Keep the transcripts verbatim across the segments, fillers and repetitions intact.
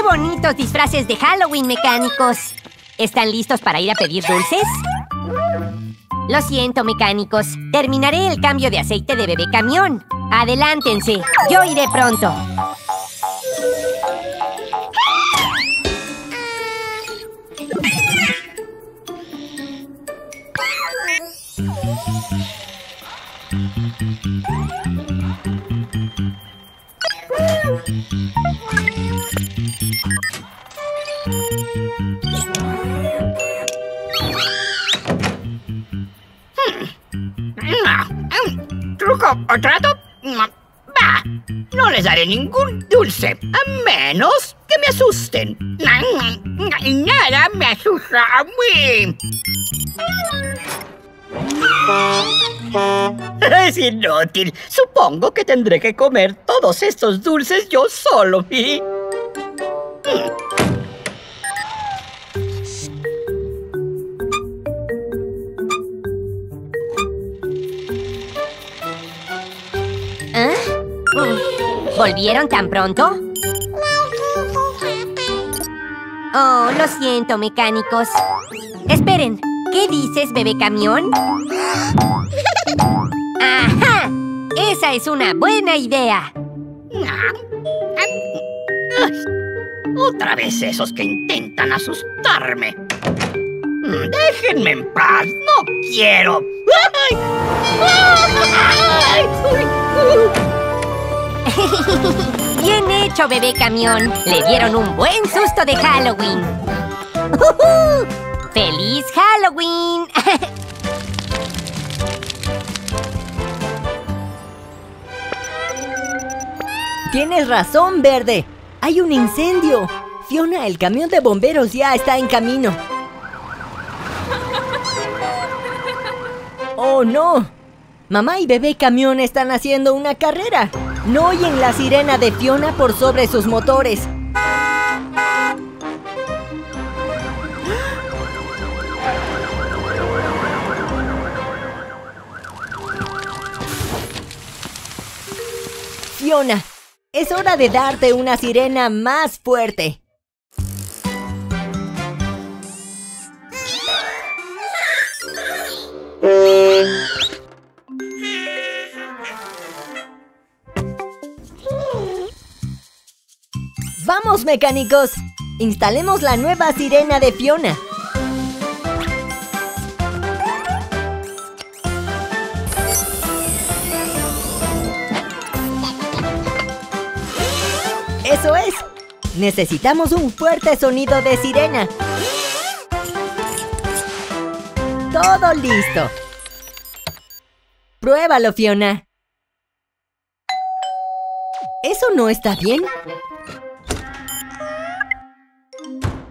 ¡Qué bonitos disfraces de Halloween, mecánicos! ¿Están listos para ir a pedir dulces? Lo siento, mecánicos. Terminaré el cambio de aceite de Bebé Camión. ¡Adelántense! ¡Yo iré pronto! ¿Truco o trato? Bah, no les daré ningún dulce, a menos que me asusten. Nada me asusta a mí. Es inútil. Supongo que tendré que comer todos estos dulces yo solo. ¿Sí? ¿Eh? ¿Volvieron tan pronto? Oh, lo siento, mecánicos. Esperen, ¿qué dices, Bebé Camión? ¡Ajá! ¡Esa es una buena idea! Otra vez esos que intentan asustarme. ¡Déjenme en paz! ¡No quiero! ¡Ay! ¡Ay! Bien hecho, Bebé Camión. Le dieron un buen susto de Halloween. ¡Uh-huh! ¡Feliz Halloween! Tienes razón, Verde. Hay un incendio. Fiona, el camión de bomberos ya está en camino. ¡Oh, no! Mamá y Bebé Camión están haciendo una carrera. No oyen la sirena de Fiona por sobre sus motores. Fiona, es hora de darte una sirena más fuerte. ¡Vamos, mecánicos! Instalemos la nueva sirena de Fiona. ¡Eso es! Necesitamos un fuerte sonido de sirena. ¡Todo listo! ¡Pruébalo, Fiona! ¿Eso no está bien?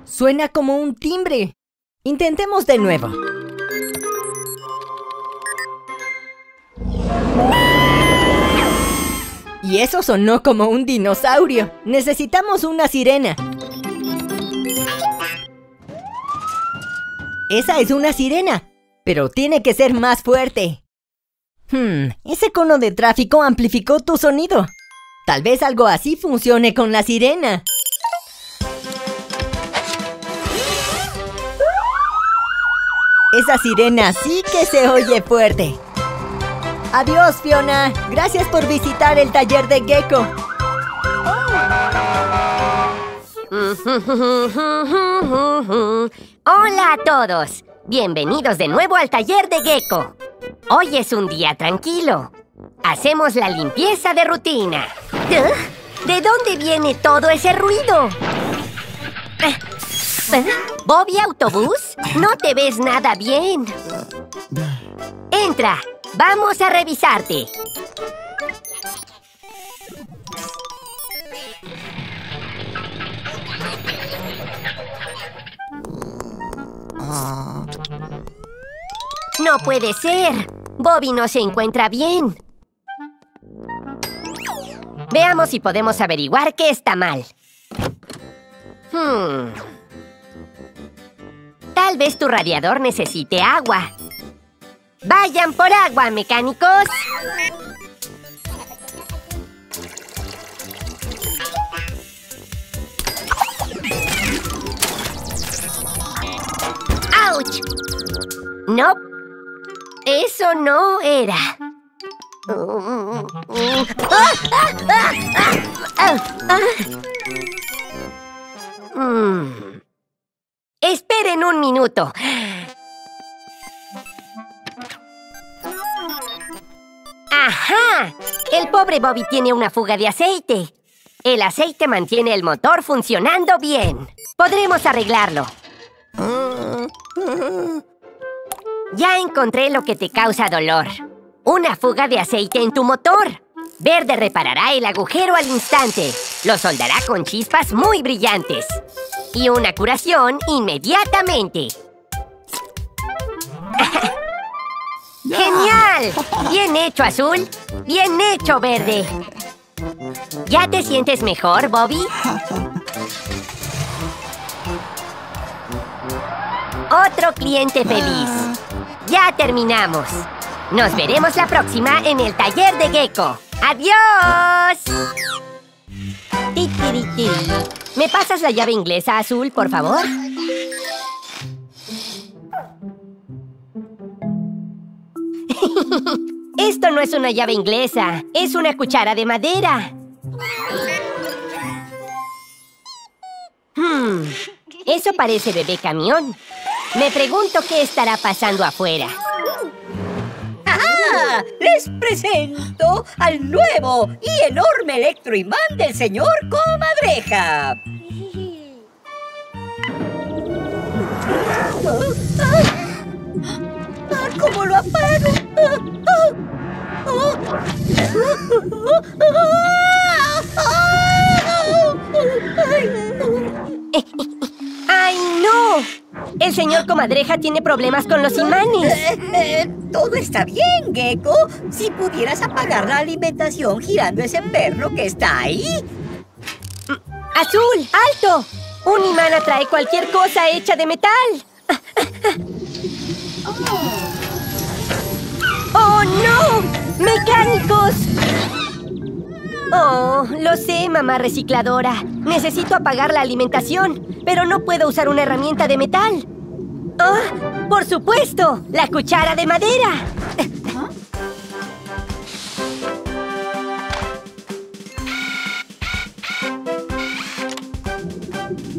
Suena como un timbre. Intentemos de nuevo. Y eso sonó como un dinosaurio. Necesitamos una sirena. Esa es una sirena, pero tiene que ser más fuerte. Hmm, ese cono de tráfico amplificó tu sonido. Tal vez algo así funcione con la sirena. Esa sirena sí que se oye fuerte. Adiós, Fiona. Gracias por visitar el taller de Gecko. Hola a todos. Bienvenidos de nuevo al taller de Gecko. Hoy es un día tranquilo. Hacemos la limpieza de rutina. ¿De dónde viene todo ese ruido? ¿Bobby Autobús? No te ves nada bien. Entra, vamos a revisarte. No puede ser. Bobby no se encuentra bien. Veamos si podemos averiguar qué está mal. Hmm. Tal vez tu radiador necesite agua. ¡Vayan por agua, mecánicos! No, eso no era. Mm. Esperen un minuto. ¡Ajá! El pobre Bobby tiene una fuga de aceite. El aceite mantiene el motor funcionando bien. Podremos arreglarlo. Ya encontré lo que te causa dolor. Una fuga de aceite en tu motor. Verde reparará el agujero al instante. Lo soldará con chispas muy brillantes. Y una curación inmediatamente. ¡Genial! Bien hecho, Azul. Bien hecho, Verde. ¿Ya te sientes mejor, Bobby? Otro cliente feliz. Ya terminamos. Nos veremos la próxima en el taller de Gecko. ¡Adiós! ¿Me pasas la llave inglesa, Azul, por favor? Esto no es una llave inglesa, es una cuchara de madera. Hmm, eso parece Bebé Camión. Me pregunto qué estará pasando afuera. ¡Ah! Les presento al nuevo y enorme electroimán del señor Comadreja. ¿Cómo lo apago? ¡Ay, no! El señor Comadreja tiene problemas con los imanes. Eh, eh, todo está bien, Gecko. Si pudieras apagar la alimentación girando ese perro que está ahí. ¡Azul! ¡Alto! Un imán atrae cualquier cosa hecha de metal. ¡Oh, no! ¡Mecánicos! Oh, lo sé, mamá recicladora. Necesito apagar la alimentación, pero no puedo usar una herramienta de metal. ¡Ah! ¡Por supuesto! ¡La cuchara de madera!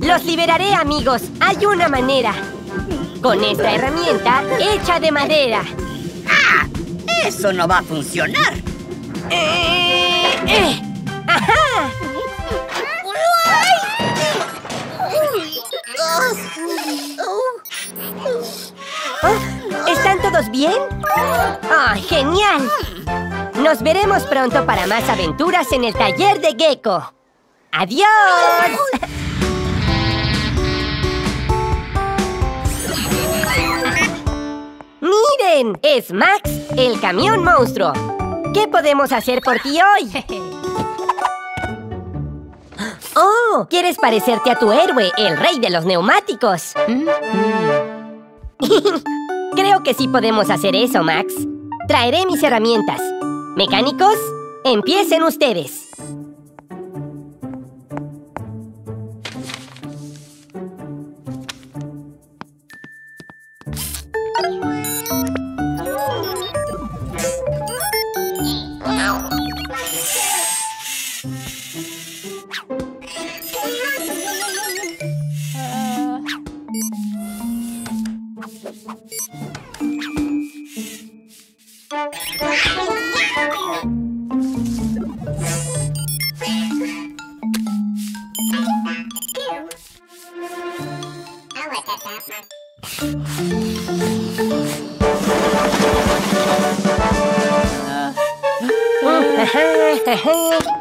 Los liberaré, amigos. Hay una manera. Con esta herramienta hecha de madera. ¡Ah! ¡Eso no va a funcionar! Eh, eh. ¡Ajá! Oh, ¿están todos bien? ¡Ah, oh, genial! Nos veremos pronto para más aventuras en el taller de Gecko. ¡Adiós! ¡Miren! Es Max, el camión monstruo. ¿Qué podemos hacer por ti hoy? ¡Oh! ¿Quieres parecerte a tu héroe, el rey de los neumáticos? Creo que sí podemos hacer eso, Max. Traeré mis herramientas. Mecánicos, empiecen ustedes.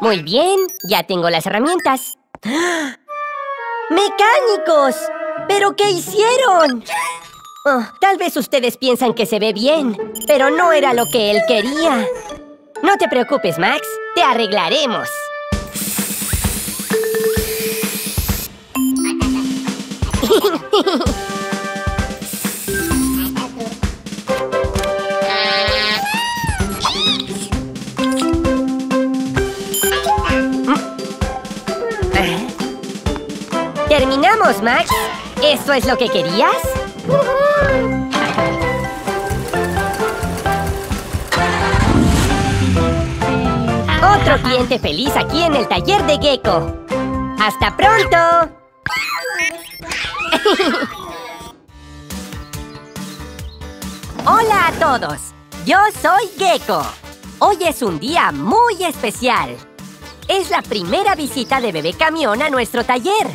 Muy bien, ya tengo las herramientas. ¡Ah! ¡Mecánicos! ¿Pero qué hicieron? Oh, tal vez ustedes piensan que se ve bien, pero no era lo que él quería. No te preocupes, Max, te arreglaremos. ¿Terminamos, Max? ¿Esto es lo que querías? Otro cliente feliz aquí en el taller de Gecko. ¡Hasta pronto! Hola a todos, yo soy Gecko. Hoy es un día muy especial. Es la primera visita de Bebé Camión a nuestro taller.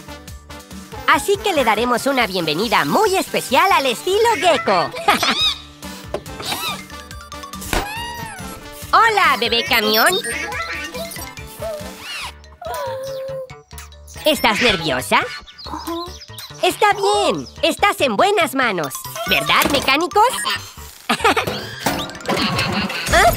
Así que le daremos una bienvenida muy especial al estilo Gecko. ¡Hola, Bebé Camión! ¿Estás nerviosa? Está bien, estás en buenas manos. ¿Verdad, mecánicos? ¿Ah? ¿Ah?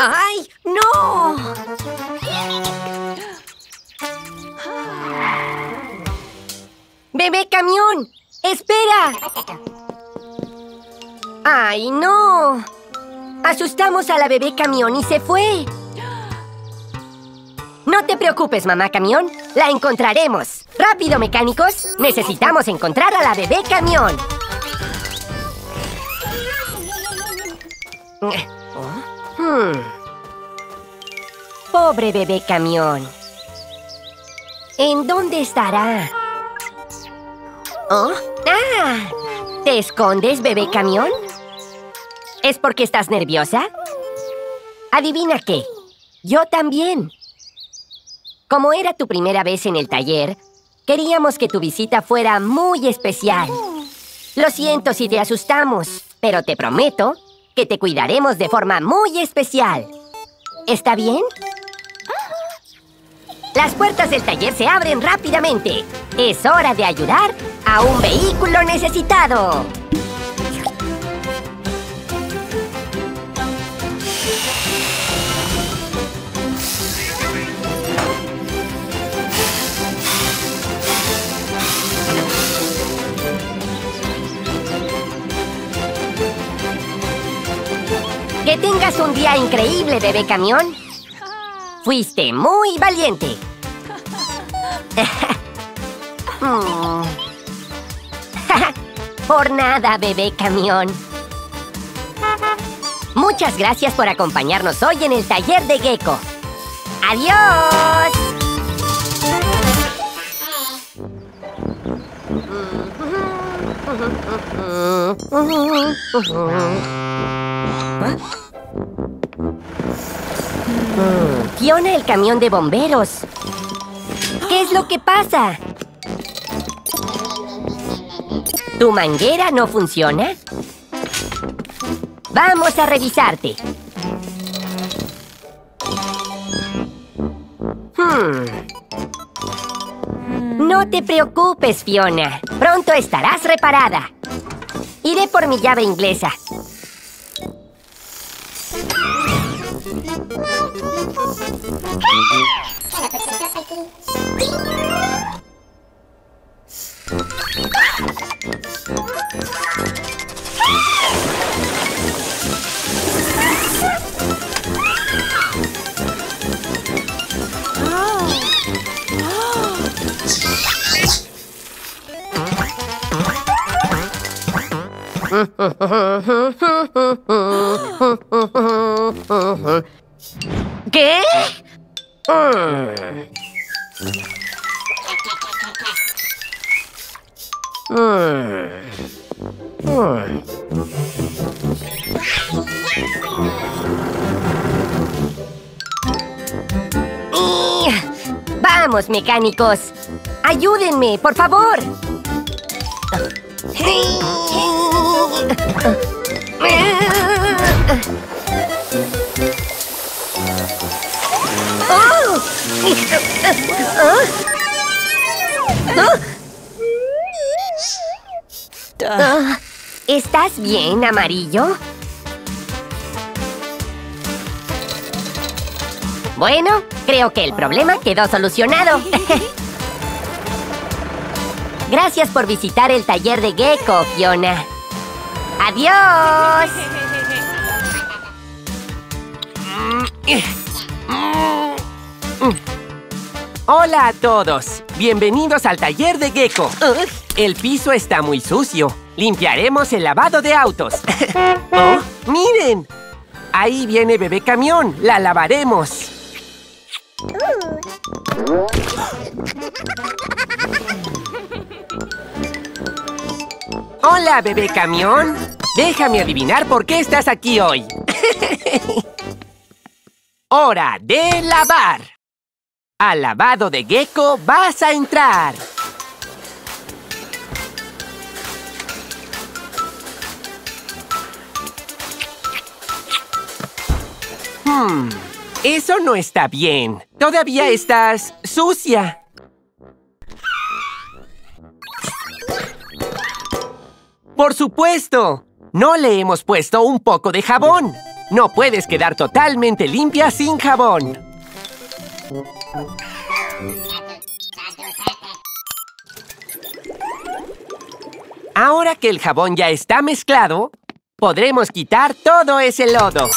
¡Ay, no! ¡Bebé Camión! ¡Espera! ¡Ay, no! Asustamos a la Bebé Camión y se fue. No te preocupes, Mamá Camión. La encontraremos. ¡Rápido, mecánicos! Necesitamos encontrar a la Bebé Camión. Hmm. Pobre Bebé Camión. ¿En dónde estará? ¿Oh? ¡Ah! ¿Te escondes, Bebé Camión? ¿Es porque estás nerviosa? Adivina qué. Yo también. Como era tu primera vez en el taller, queríamos que tu visita fuera muy especial. Lo siento si te asustamos, pero te prometo que te cuidaremos de forma muy especial. ¿Está bien? Las puertas del taller se abren rápidamente. Es hora de ayudar a un vehículo necesitado. ¡Que tengas un día increíble, Bebé Camión! ¡Fuiste muy valiente! Por nada, Bebé Camión. Muchas gracias por acompañarnos hoy en el taller de Gecko. ¡Adiós! ¿Ah? Fiona, el camión de bomberos. ¿Qué es lo que pasa? ¿Tu manguera no funciona? Vamos a revisarte. Hmm. No te preocupes, Fiona. Pronto estarás reparada. Iré por mi llave inglesa. ¿Qué? Vamos, mecánicos. Ayúdenme, por favor. ¡Oh! ¿Ah? ¿Estás bien, Amarillo? Bueno, creo que el problema quedó solucionado. Gracias por visitar el taller de Gecko, Fiona. ¡Adiós! Hola a todos. Bienvenidos al taller de Gecko. El piso está muy sucio. Limpiaremos el lavado de autos. Oh, ¡miren! Ahí viene Bebé Camión. La lavaremos. Hola, Bebé Camión. Déjame adivinar por qué estás aquí hoy. Hora de lavar. Al lavado de Gecko vas a entrar. Hmm, eso no está bien. Todavía estás sucia. ¡Por supuesto! No le hemos puesto un poco de jabón. No puedes quedar totalmente limpia sin jabón. Ahora que el jabón ya está mezclado, podremos quitar todo ese lodo.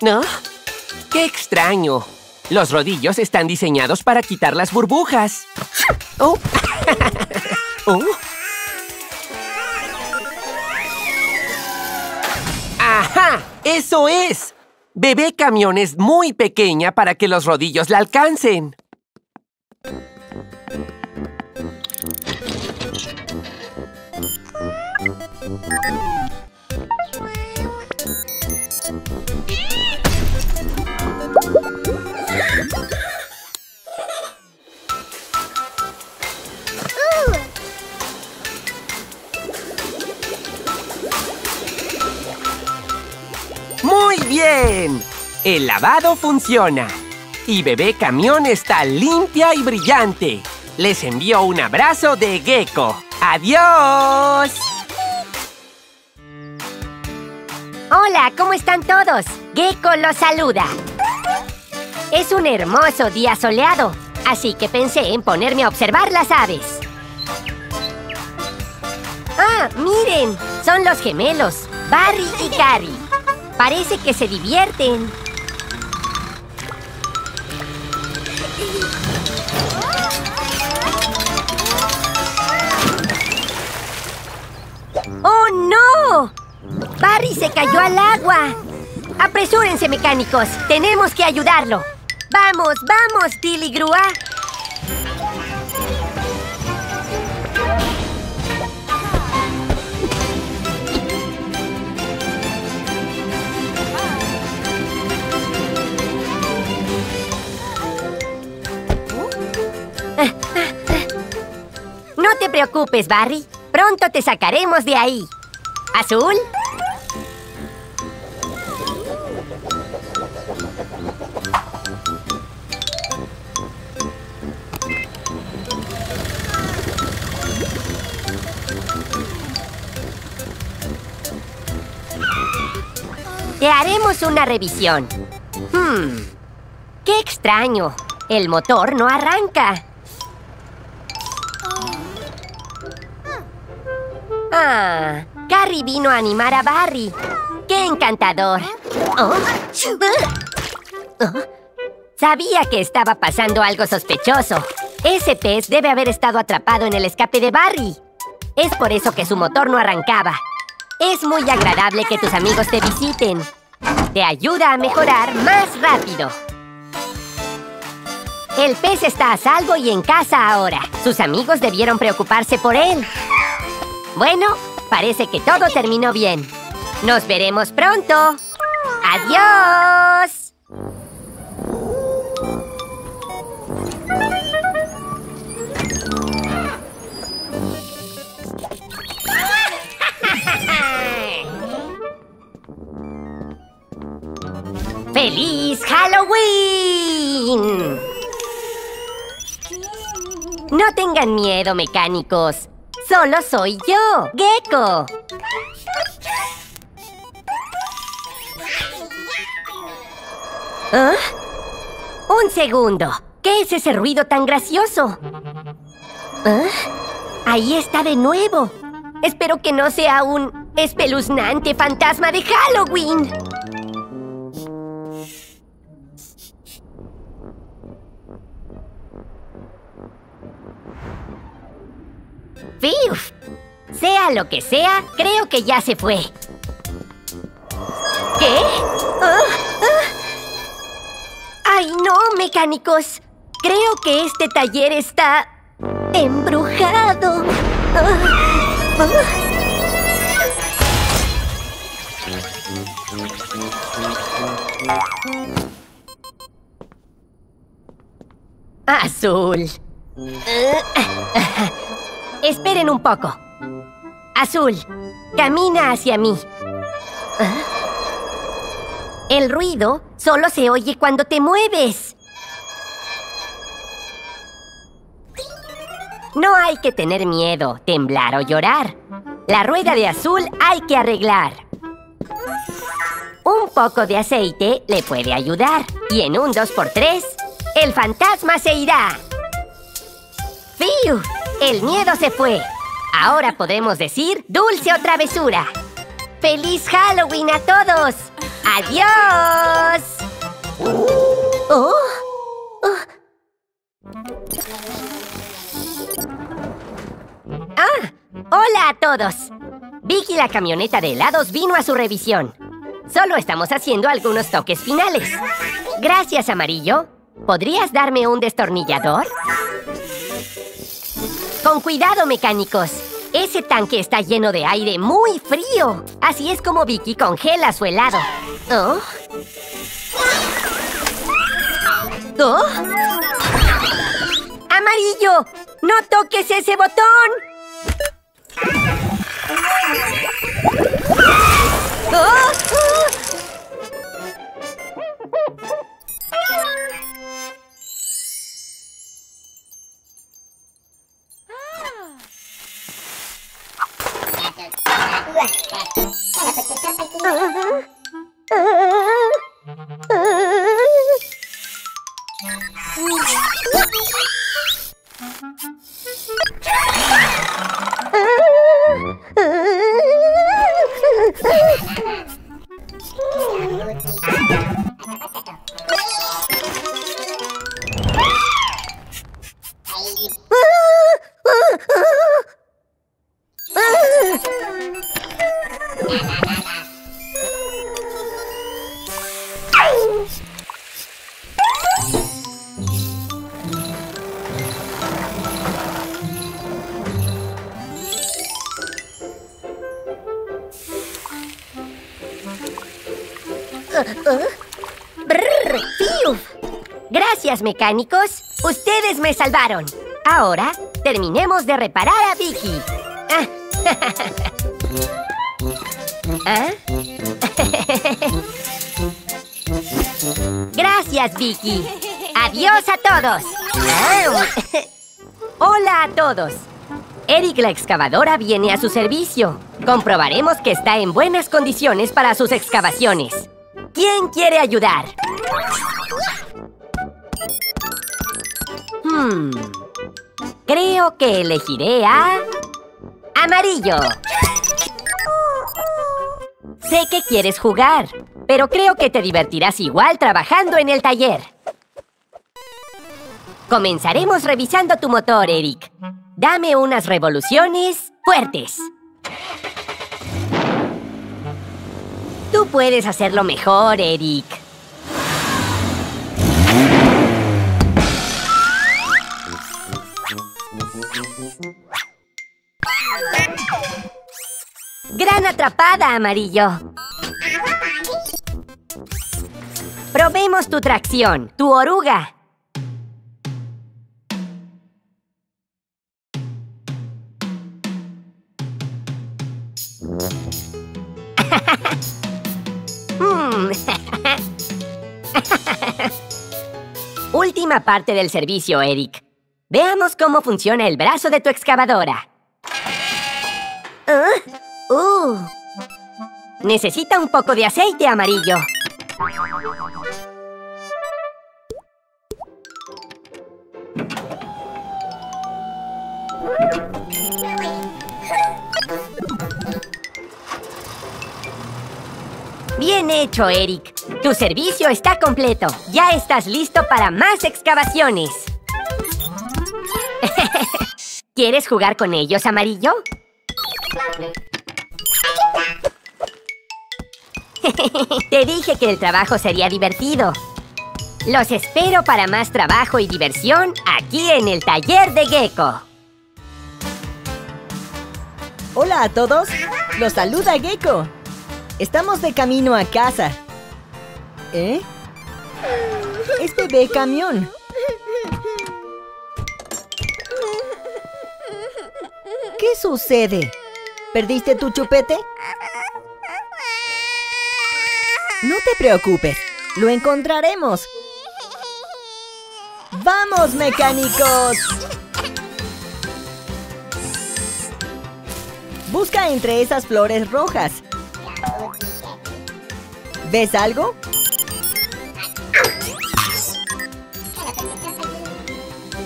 ¿No? ¡Qué extraño! Los rodillos están diseñados para quitar las burbujas. Oh. Oh. ¡Ajá! ¡Eso es! Bebé Camión es muy pequeña para que los rodillos la alcancen. ¡Bien! El lavado funciona. Y Bebé Camión está limpia y brillante. Les envío un abrazo de Gecko. ¡Adiós! Hola, ¿cómo están todos? Gecko los saluda. Es un hermoso día soleado, así que pensé en ponerme a observar las aves. ¡Ah, miren! Son los gemelos, Barry y Carrie. Parece que se divierten. ¡Oh, no! Barry se cayó al agua. Apresúrense, mecánicos. Tenemos que ayudarlo. ¡Vamos, vamos, Tilly Grúa! No te preocupes, Barry. Pronto te sacaremos de ahí. ¿Azul? Te haremos una revisión. Hmm. ¡Qué extraño! El motor no arranca. Ah, Carrie vino a animar a Barry. ¡Qué encantador! Oh. Oh. Sabía que estaba pasando algo sospechoso. Ese pez debe haber estado atrapado en el escape de Barry. Es por eso que su motor no arrancaba. Es muy agradable que tus amigos te visiten. Te ayuda a mejorar más rápido. El pez está a salvo y en casa ahora. Sus amigos debieron preocuparse por él. Bueno, parece que todo terminó bien. ¡Nos veremos pronto! ¡Adiós! ¡Feliz Halloween! No tengan miedo, mecánicos. ¡Solo soy yo, Gecko! ¿Ah? Un segundo. ¿Qué es ese ruido tan gracioso? ¿Ah? Ahí está de nuevo. Espero que no sea un espeluznante fantasma de Halloween. ¡Fiuf! Sea lo que sea, creo que ya se fue. ¿Qué? Oh, oh. ¡Ay, no, mecánicos! Creo que este taller está embrujado. Oh, oh. Azul. Esperen un poco. Azul, camina hacia mí. ¿Ah? El ruido solo se oye cuando te mueves. No hay que tener miedo, temblar o llorar. La rueda de Azul hay que arreglar. Un poco de aceite le puede ayudar. Y en un dos por tres, el fantasma se irá. ¡Fiu! El miedo se fue. Ahora podemos decir dulce o travesura. ¡Feliz Halloween a todos! ¡Adiós! ¡Oh! ¡Oh! ¡Ah! ¡Hola a todos! Vicky, la camioneta de helados, vino a su revisión. Solo estamos haciendo algunos toques finales. Gracias, Amarillo. ¿Podrías darme un destornillador? Con cuidado, mecánicos. Ese tanque está lleno de aire muy frío. Así es como Vicky congela su helado. ¿Oh? ¿Oh? ¡Amarillo! ¡No toques ese botón! ¡Oh! Mecánicos, ustedes me salvaron. Ahora, terminemos de reparar a Vicky. Ah. ¿Ah? Gracias, Vicky. Adiós a todos. Ah. Hola a todos. Eric, la excavadora, viene a su servicio. Comprobaremos que está en buenas condiciones para sus excavaciones. ¿Quién quiere ayudar? Hmm. Creo que elegiré a... Amarillo. Sé que quieres jugar, pero creo que te divertirás igual trabajando en el taller. Comenzaremos revisando tu motor, Eric. Dame unas revoluciones fuertes. Tú puedes hacerlo mejor, Eric. ¡Gran atrapada, Amarillo! Probemos tu tracción, tu oruga. Última parte del servicio, Eric. Veamos cómo funciona el brazo de tu excavadora. ¿Ah? Uh. Necesita un poco de aceite, Amarillo. Bien hecho, Eric. Tu servicio está completo. Ya estás listo para más excavaciones. ¿Quieres jugar con ellos, Amarillo? Te dije que el trabajo sería divertido. Los espero para más trabajo y diversión aquí en el taller de Gecko. Hola a todos, los saluda Gecko. Estamos de camino a casa. ¿Eh? Es Bebé Camión. ¿Qué sucede? ¿Perdiste tu chupete? No te preocupes, lo encontraremos. ¡Vamos, mecánicos! Busca entre esas flores rojas. ¿Ves algo?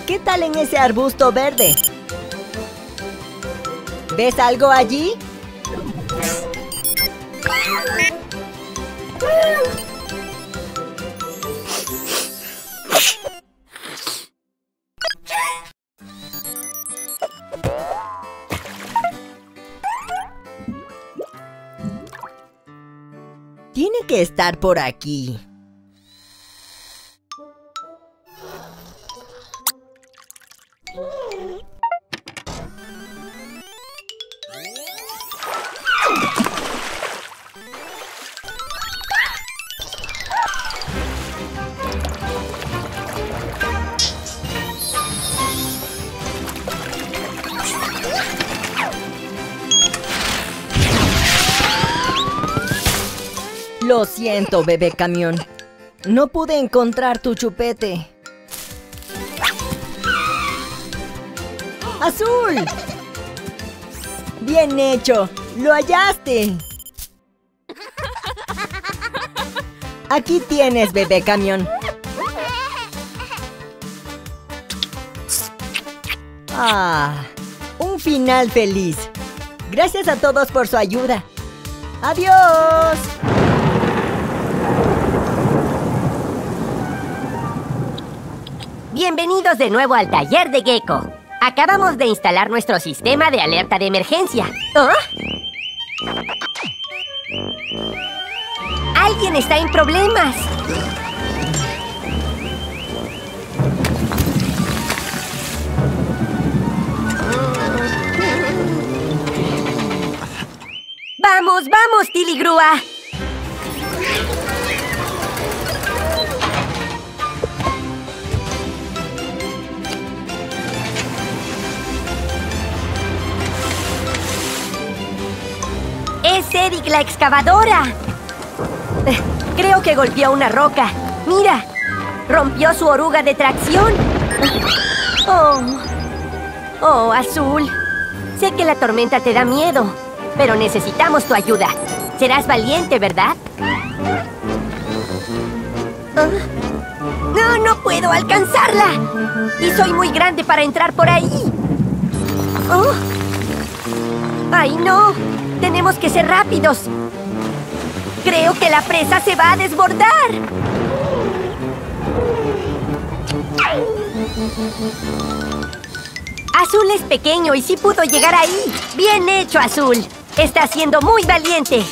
¿Qué tal en ese arbusto verde? ¿Ves algo allí? Tiene que estar por aquí. Lo siento, Bebé Camión. No pude encontrar tu chupete. ¡Azul! ¡Bien hecho! ¡Lo hallaste! Aquí tienes, Bebé Camión. ¡Ah! Un final feliz. Gracias a todos por su ayuda. ¡Adiós! Bienvenidos de nuevo al taller de Gecko. Acabamos de instalar nuestro sistema de alerta de emergencia. ¿Oh? ¡Alguien está en problemas! ¡Vamos, vamos, Tilly Grúa! ¡Es Eric la excavadora! Creo que golpeó una roca. ¡Mira! ¡Rompió su oruga de tracción! ¡Oh! ¡Oh, Azul! Sé que la tormenta te da miedo, pero necesitamos tu ayuda. Serás valiente, ¿verdad? ¡No, no puedo alcanzarla! Y soy muy grande para entrar por ahí. ¡Oh! ¡Ay, no! ¡Tenemos que ser rápidos! ¡Creo que la presa se va a desbordar! Azul es pequeño y sí pudo llegar ahí. ¡Bien hecho, Azul! ¡Está siendo muy valiente!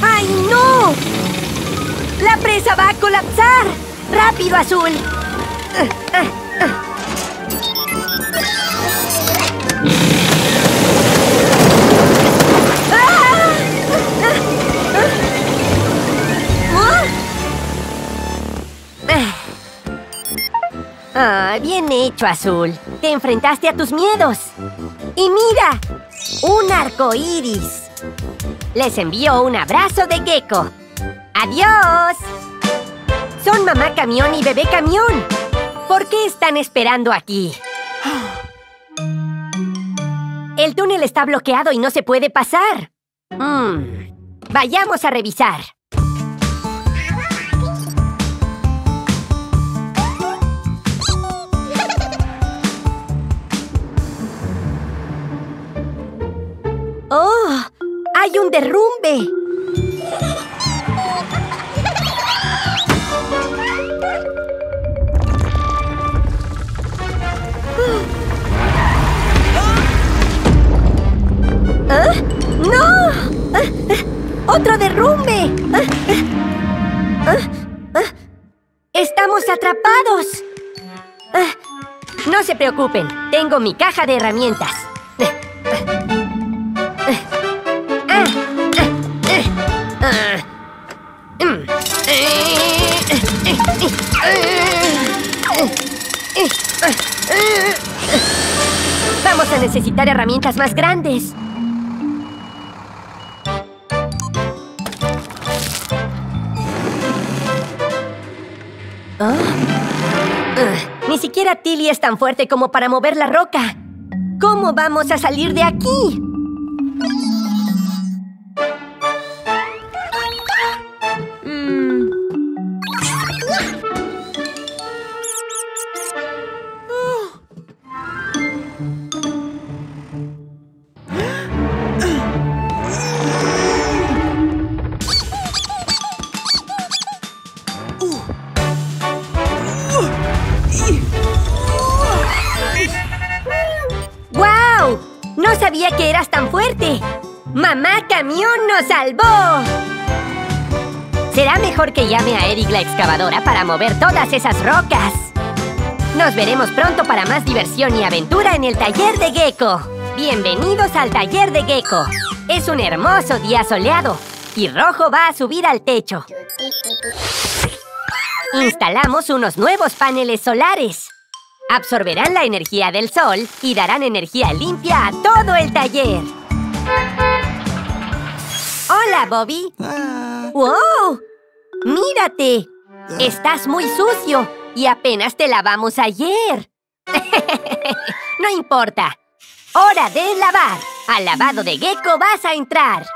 ¡Ay, no! ¡La presa va a colapsar! ¡Rápido, Azul! ¡Ah, ah, ah! Ah, bien hecho, Azul. Te enfrentaste a tus miedos. ¡Y mira! ¡Un arco iris! Les envío un abrazo de Gecko. ¡Adiós! Son Mamá Camión y Bebé Camión. ¿Por qué están esperando aquí? El túnel está bloqueado y no se puede pasar. Mm. Vayamos a revisar. ¡Oh! ¡Hay un derrumbe! ¿Ah? ¡No! ¿Ah? ¿Ah? ¡Otro derrumbe! ¿Ah? ¿Ah? ¿Ah? ¿Ah? ¡Estamos atrapados! ¿Ah? No se preocupen, tengo mi caja de herramientas. Vamos a necesitar herramientas más grandes. ¿Ah? Uh, ni siquiera Tilly es tan fuerte como para mover la roca. ¿Cómo vamos a salir de aquí? Mm. No sabía que eras tan fuerte. ¡Mamá Camión nos salvó! Será mejor que llame a Eric la excavadora para mover todas esas rocas. Nos veremos pronto para más diversión y aventura en el taller de Gecko. Bienvenidos al taller de Gecko. Es un hermoso día soleado y Rojo va a subir al techo. Instalamos unos nuevos paneles solares. Absorberán la energía del sol y darán energía limpia a todo el taller. ¡Hola, Bobby! Ah. ¡Wow! ¡Mírate! Estás muy sucio y apenas te lavamos ayer. No importa. ¡Hora de lavar! Al lavado de Gecko vas a entrar.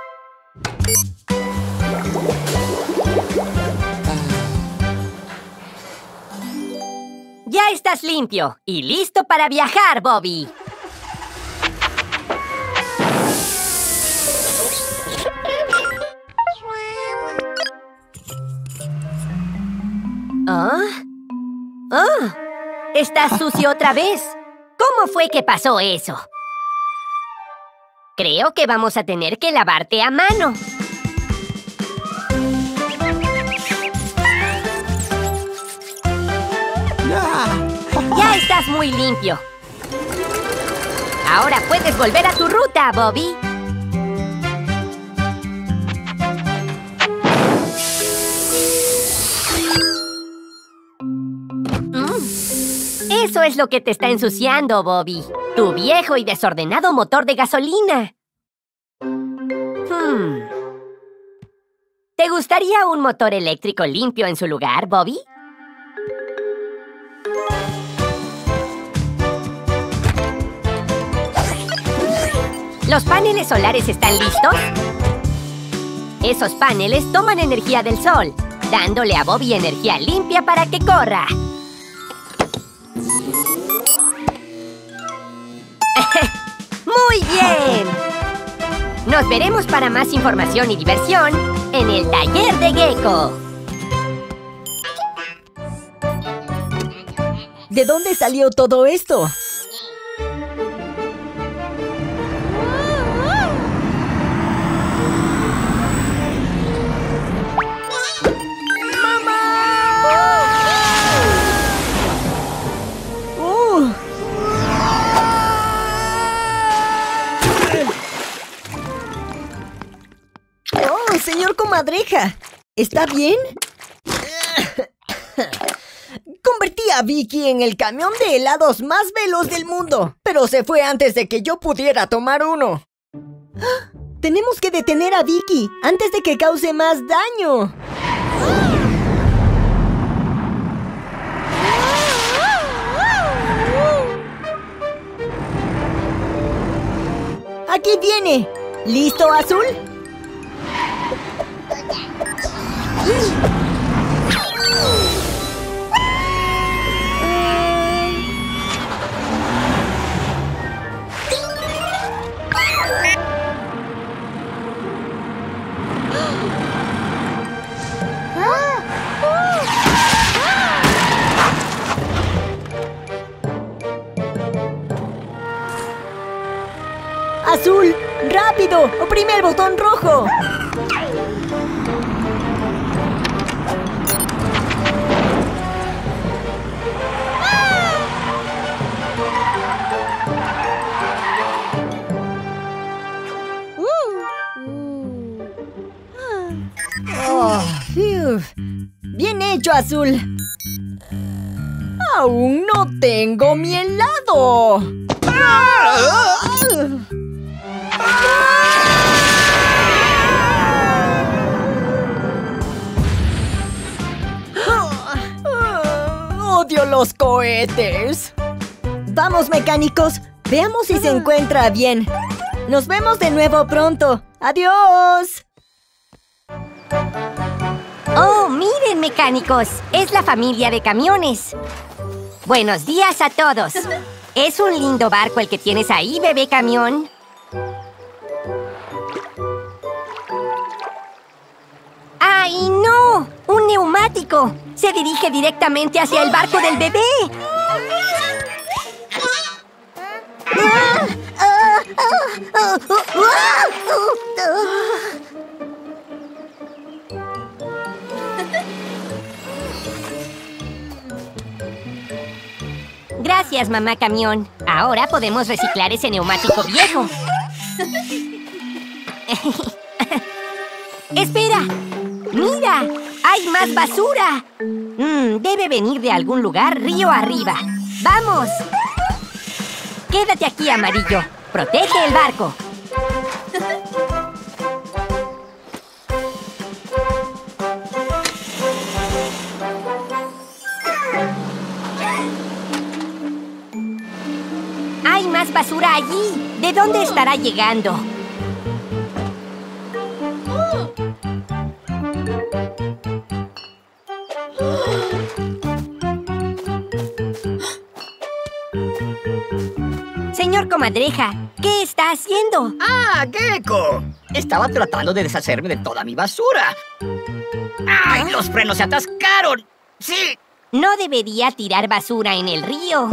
¡Ya estás limpio y listo para viajar, Bobby! ¿Ah? ¡Ah! ¡Estás sucio otra vez! ¿Cómo fue que pasó eso? Creo que vamos a tener que lavarte a mano. ¡Ya estás muy limpio! Ahora puedes volver a tu ruta, Bobby. Mm. Eso es lo que te está ensuciando, Bobby. Tu viejo y desordenado motor de gasolina. Hmm. ¿Te gustaría un motor eléctrico limpio en su lugar, Bobby? ¿Los paneles solares están listos? Esos paneles toman energía del sol, dándole a Bobby energía limpia para que corra. ¡Muy bien! Nos veremos para más información y diversión en el taller de Gecko. ¿De dónde salió todo esto? Señor comadreja, ¿está bien? Convertí a Vicky en el camión de helados más veloz del mundo, pero se fue antes de que yo pudiera tomar uno. ¡Ah! Tenemos que detener a Vicky antes de que cause más daño. Aquí viene. ¿Listo, Azul? azul! ¡Rápido! ¡Oprime el botón rojo! ¡Bien hecho, Azul! ¡Aún no tengo mi helado! ¡Ah! ¡Ah! ¡Odio los cohetes! Vamos, mecánicos, veamos si se encuentra bien. Nos vemos de nuevo pronto. ¡Adiós! ¡Oh, miren, mecánicos! Es la familia de camiones. Buenos días a todos. Es un lindo barco el que tienes ahí, bebé camión. ¡Ay, no! ¡Un neumático! Se dirige directamente hacia el barco del bebé. Gracias, mamá camión. Ahora podemos reciclar ese neumático viejo. ¡Espera! ¡Mira! ¡Hay más basura! Mm, debe venir de algún lugar río arriba. ¡Vamos! Quédate aquí, amarillo. Protege el barco. Basura allí. ¿De dónde estará llegando? Señor comadreja, ¿qué está haciendo? ¡Ah, Gecko! Estaba tratando de deshacerme de toda mi basura. ¡Ay, ¿Ah? los frenos se atascaron! ¡Sí! No debería tirar basura en el río.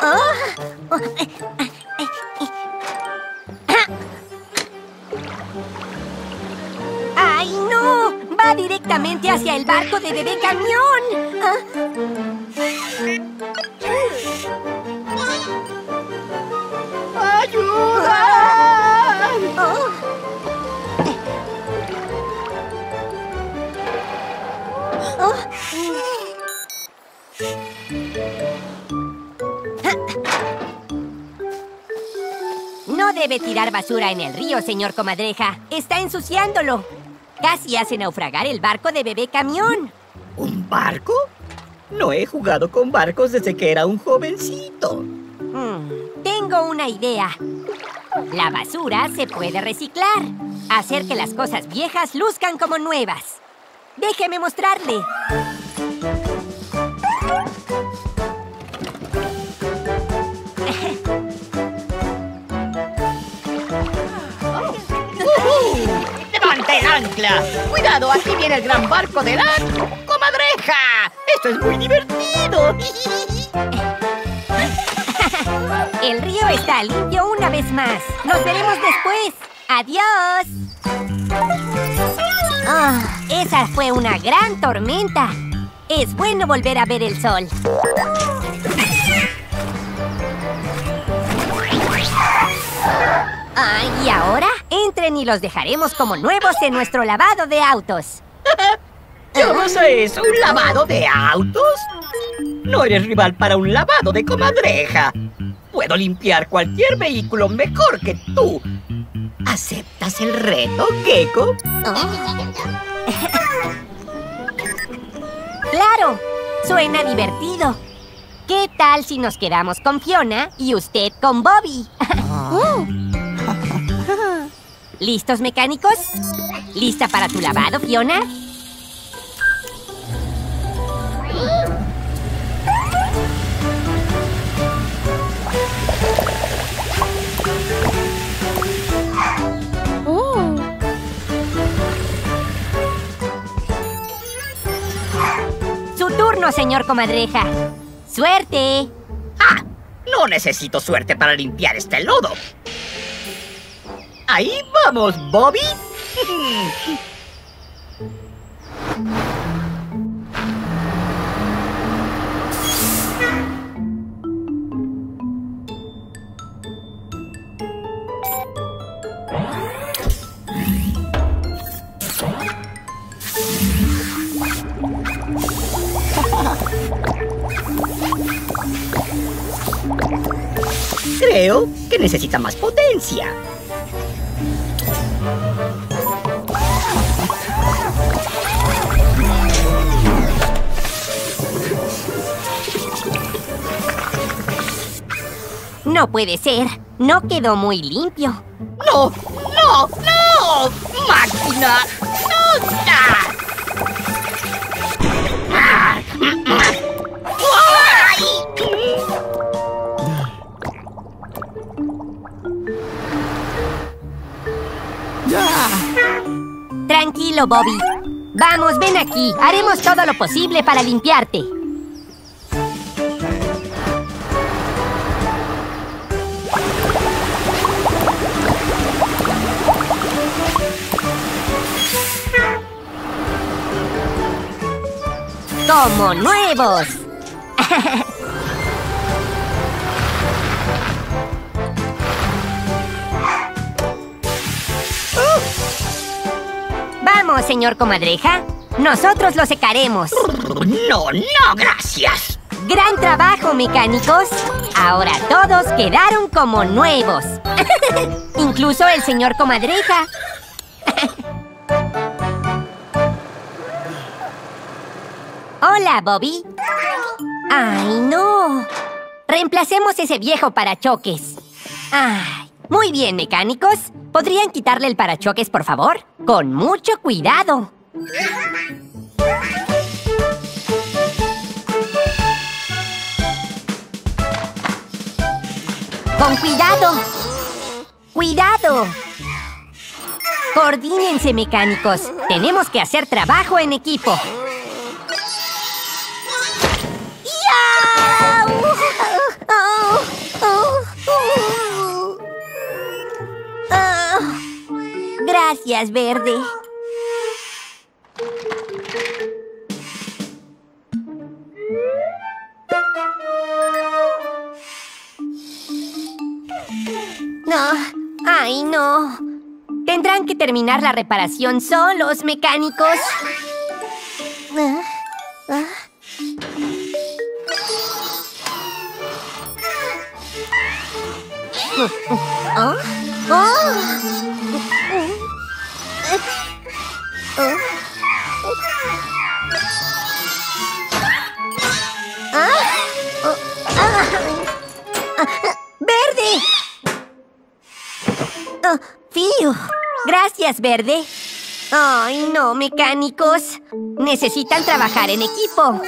¿Ah? ¡Ay, no! ¡Va directamente hacia el barco de bebé camión! ¿Ah? ¡Ayuda! Oh. Oh. No debe tirar basura en el río, señor comadreja. Está ensuciándolo. Casi hace naufragar el barco de bebé camión. ¿Un barco? No he jugado con barcos desde que era un jovencito. Mm, tengo una idea. La basura se puede reciclar. Hacer que las cosas viejas luzcan como nuevas. Déjeme mostrarle. ¡El ancla! ¡Cuidado! ¡Aquí viene el gran barco de la comadreja! ¡Esto es muy divertido! El río está limpio una vez más. ¡Nos veremos después! ¡Adiós! Oh, ¡esa fue una gran tormenta! Es bueno volver a ver el sol. Ah, ¿y ahora? Entren y los dejaremos como nuevos en nuestro lavado de autos. ¿Vamos a eso? ¿Un lavado de autos? No eres rival para un lavado de comadreja. Puedo limpiar cualquier vehículo mejor que tú. ¿Aceptas el reto, Gecko? Oh. ¡Claro! Suena divertido. ¿Qué tal si nos quedamos con Fiona y usted con Bobby? uh. ¿Listos, mecánicos? ¿Lista para tu lavado, Fiona? Oh. ¡Su turno, señor comadreja! ¡Suerte! ¡Ah! No necesito suerte para limpiar este lodo. ¡Ahí vamos, Bobby! Creo que necesita más potencia. No puede ser. No quedó muy limpio. ¡No! ¡No! ¡No! ¡Máquina! ¡No! ¡Ah! ¡Ah! Tranquilo, Bobby. Vamos, ven aquí. Haremos todo lo posible para limpiarte. ¡Como nuevos! Vamos, señor comadreja. Nosotros lo secaremos. No, no, gracias. Gran trabajo, mecánicos. Ahora todos quedaron como nuevos. Incluso el señor comadreja. Hola, Bobby. ¡Ay, no! Reemplacemos ese viejo parachoques. ¡Ay! Muy bien, mecánicos. ¿Podrían quitarle el parachoques, por favor? Con mucho cuidado. ¡Con cuidado! ¡Cuidado! Coordínense, mecánicos. Tenemos que hacer trabajo en equipo. Gracias, Verde. No, ay, no. Tendrán que terminar la reparación solos, mecánicos. ¿Ah? ¿Ah? ¿Ah? ¿Ah? ¡Verde! Oh, ¡Fiu! Gracias, Verde. ¡Ay, no, mecánicos! Necesitan trabajar en equipo.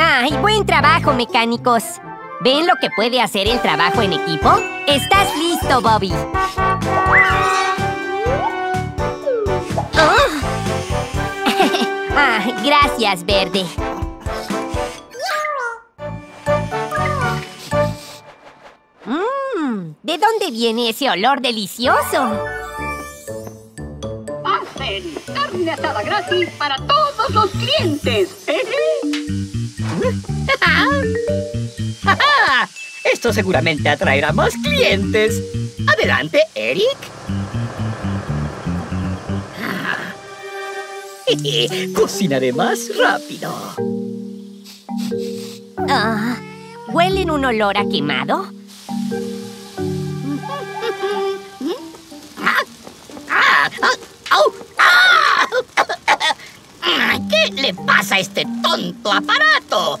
¡Ay, buen trabajo, mecánicos! ¿Ven lo que puede hacer el trabajo en equipo? ¡Estás listo, Bobby! Oh. ¡Ay, gracias, Verde! Mm, ¿de dónde viene ese olor delicioso? ¡Pasen! ¡Carne asada gratis para todos los clientes! Esto seguramente atraerá más clientes. Adelante, Eric. Cocinaré más rápido. Ah, ¿huelen un olor a quemado? ¿Qué le pasa a este tonto aparato?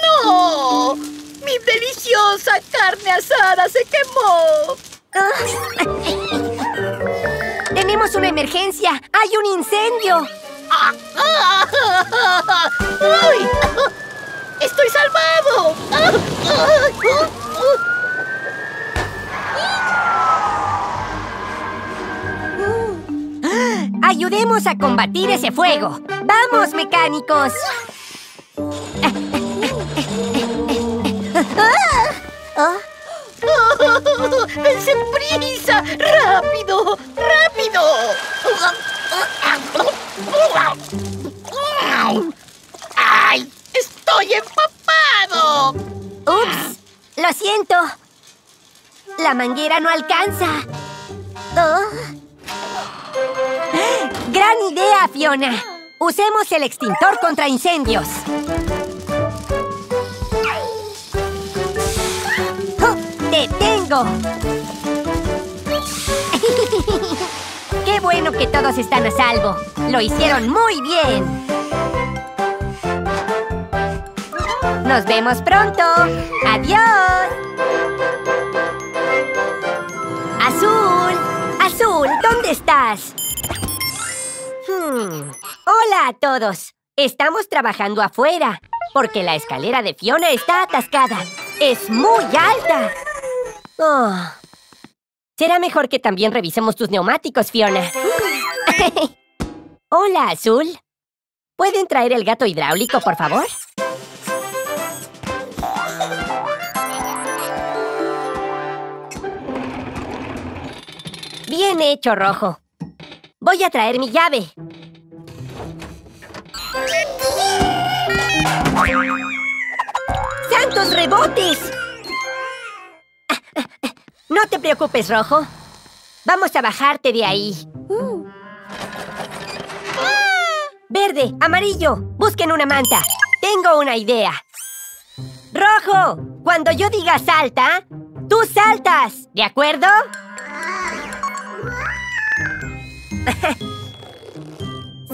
¡No! ¡Mi deliciosa carne asada se quemó! ¡Tenemos una emergencia! ¡Hay un incendio! ¡Uy! ¡Estoy salvado! ¡Ah! ¡Ah! ¡Ah! ¡Ah! ¡Ayudemos a combatir ese fuego! ¡Vamos, mecánicos! ¡Dense prisa! ¡Rápido! ¡Rápido! ¡Ay! ¡Estoy empapado! ¡Ups! ¡Lo siento! ¡La manguera no alcanza! ¡Oh! ¡Gran idea, Fiona! Usemos el extintor contra incendios. ¡Oh, ¡te tengo! ¡Qué bueno que todos están a salvo! ¡Lo hicieron muy bien! ¡Nos vemos pronto! ¡Adiós! ¡Azul! ¡Azul! ¿Dónde estás? Hmm. ¡Hola a todos! Estamos trabajando afuera, porque la escalera de Fiona está atascada. ¡Es muy alta! Oh. Será mejor que también revisemos tus neumáticos, Fiona. Hola, Azul. ¿Pueden traer el gato hidráulico, por favor? Bien hecho, Rojo. Voy a traer mi llave. ¡Santos rebotes! No te preocupes, Rojo. Vamos a bajarte de ahí. Uh. Verde, amarillo, busquen una manta. Tengo una idea. Rojo, cuando yo diga salta, tú saltas, ¿de acuerdo?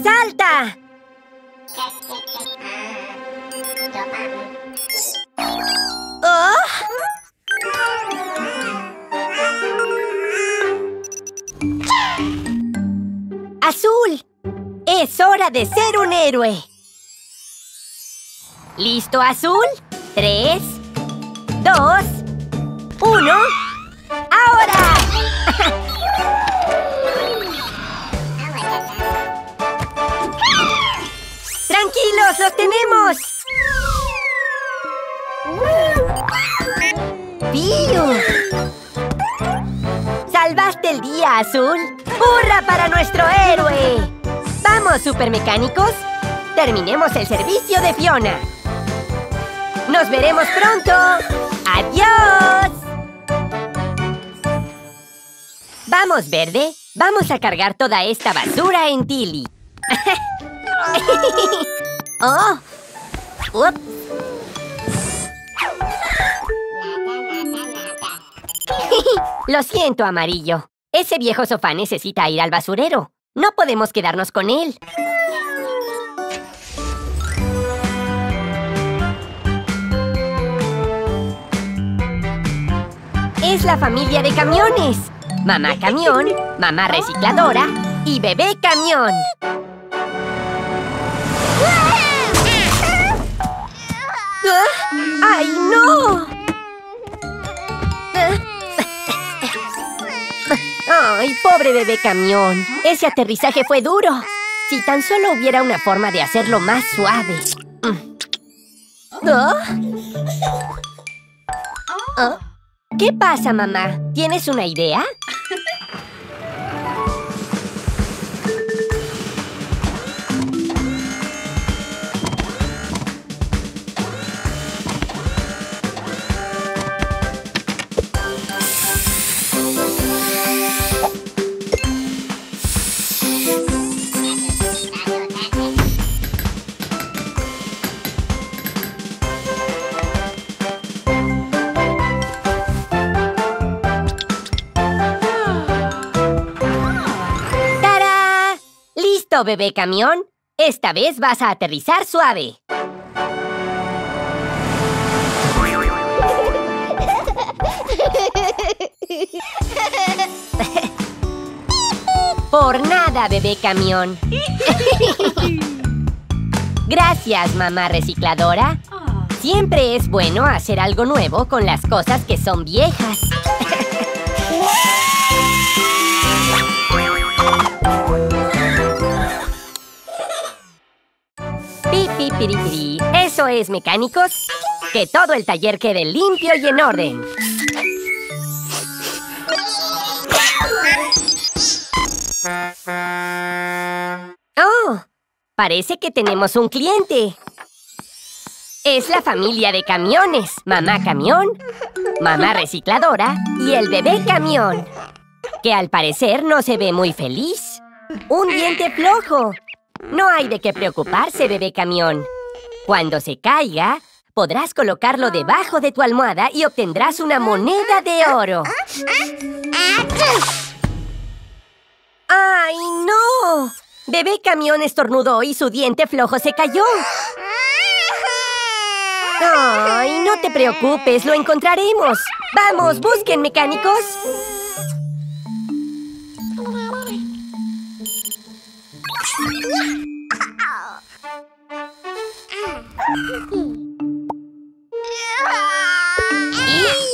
¡Salta! ¡Oh! ¡Azul! ¡Es hora de ser un héroe! ¿Listo, Azul? Tres, dos, uno... ¡Ahora! ¡Tranquilos! ¡Los tenemos! ¡Piu! ¡Salvaste el día, Azul! ¡Hurra para nuestro héroe! ¡Vamos, supermecánicos! ¡Terminemos el servicio de Fiona! ¡Nos veremos pronto! ¡Adiós! Vamos, Verde. Vamos a cargar toda esta basura en Tilly. ¡Oh! ¡Ups! Lo siento, Amarillo. Ese viejo sofá necesita ir al basurero. No podemos quedarnos con él. Es la familia de camiones. Mamá Camión, Mamá Recicladora y Bebé Camión. ¡Ay, no! ¡Ay, pobre Bebé Camión! Ese aterrizaje fue duro. Si tan solo hubiera una forma de hacerlo más suave. ¿Qué pasa, mamá? ¿Tienes una idea? Bebé Camión, esta vez vas a aterrizar suave. Por nada, Bebé Camión. Gracias, Mamá Recicladora. Siempre es bueno hacer algo nuevo con las cosas que son viejas. Pipi piripiri. Eso es, mecánicos. Que todo el taller quede limpio y en orden. Oh, parece que tenemos un cliente. Es la familia de camiones. Mamá Camión, Mamá Recicladora y el Bebé Camión, que al parecer no se ve muy feliz. Un diente flojo. No hay de qué preocuparse, Bebé Camión. Cuando se caiga, podrás colocarlo debajo de tu almohada y obtendrás una moneda de oro. ¡Ay, no! Bebé Camión estornudó y su diente flojo se cayó. ¡Ay, no te preocupes! ¡Lo encontraremos! ¡Vamos, busquen, mecánicos!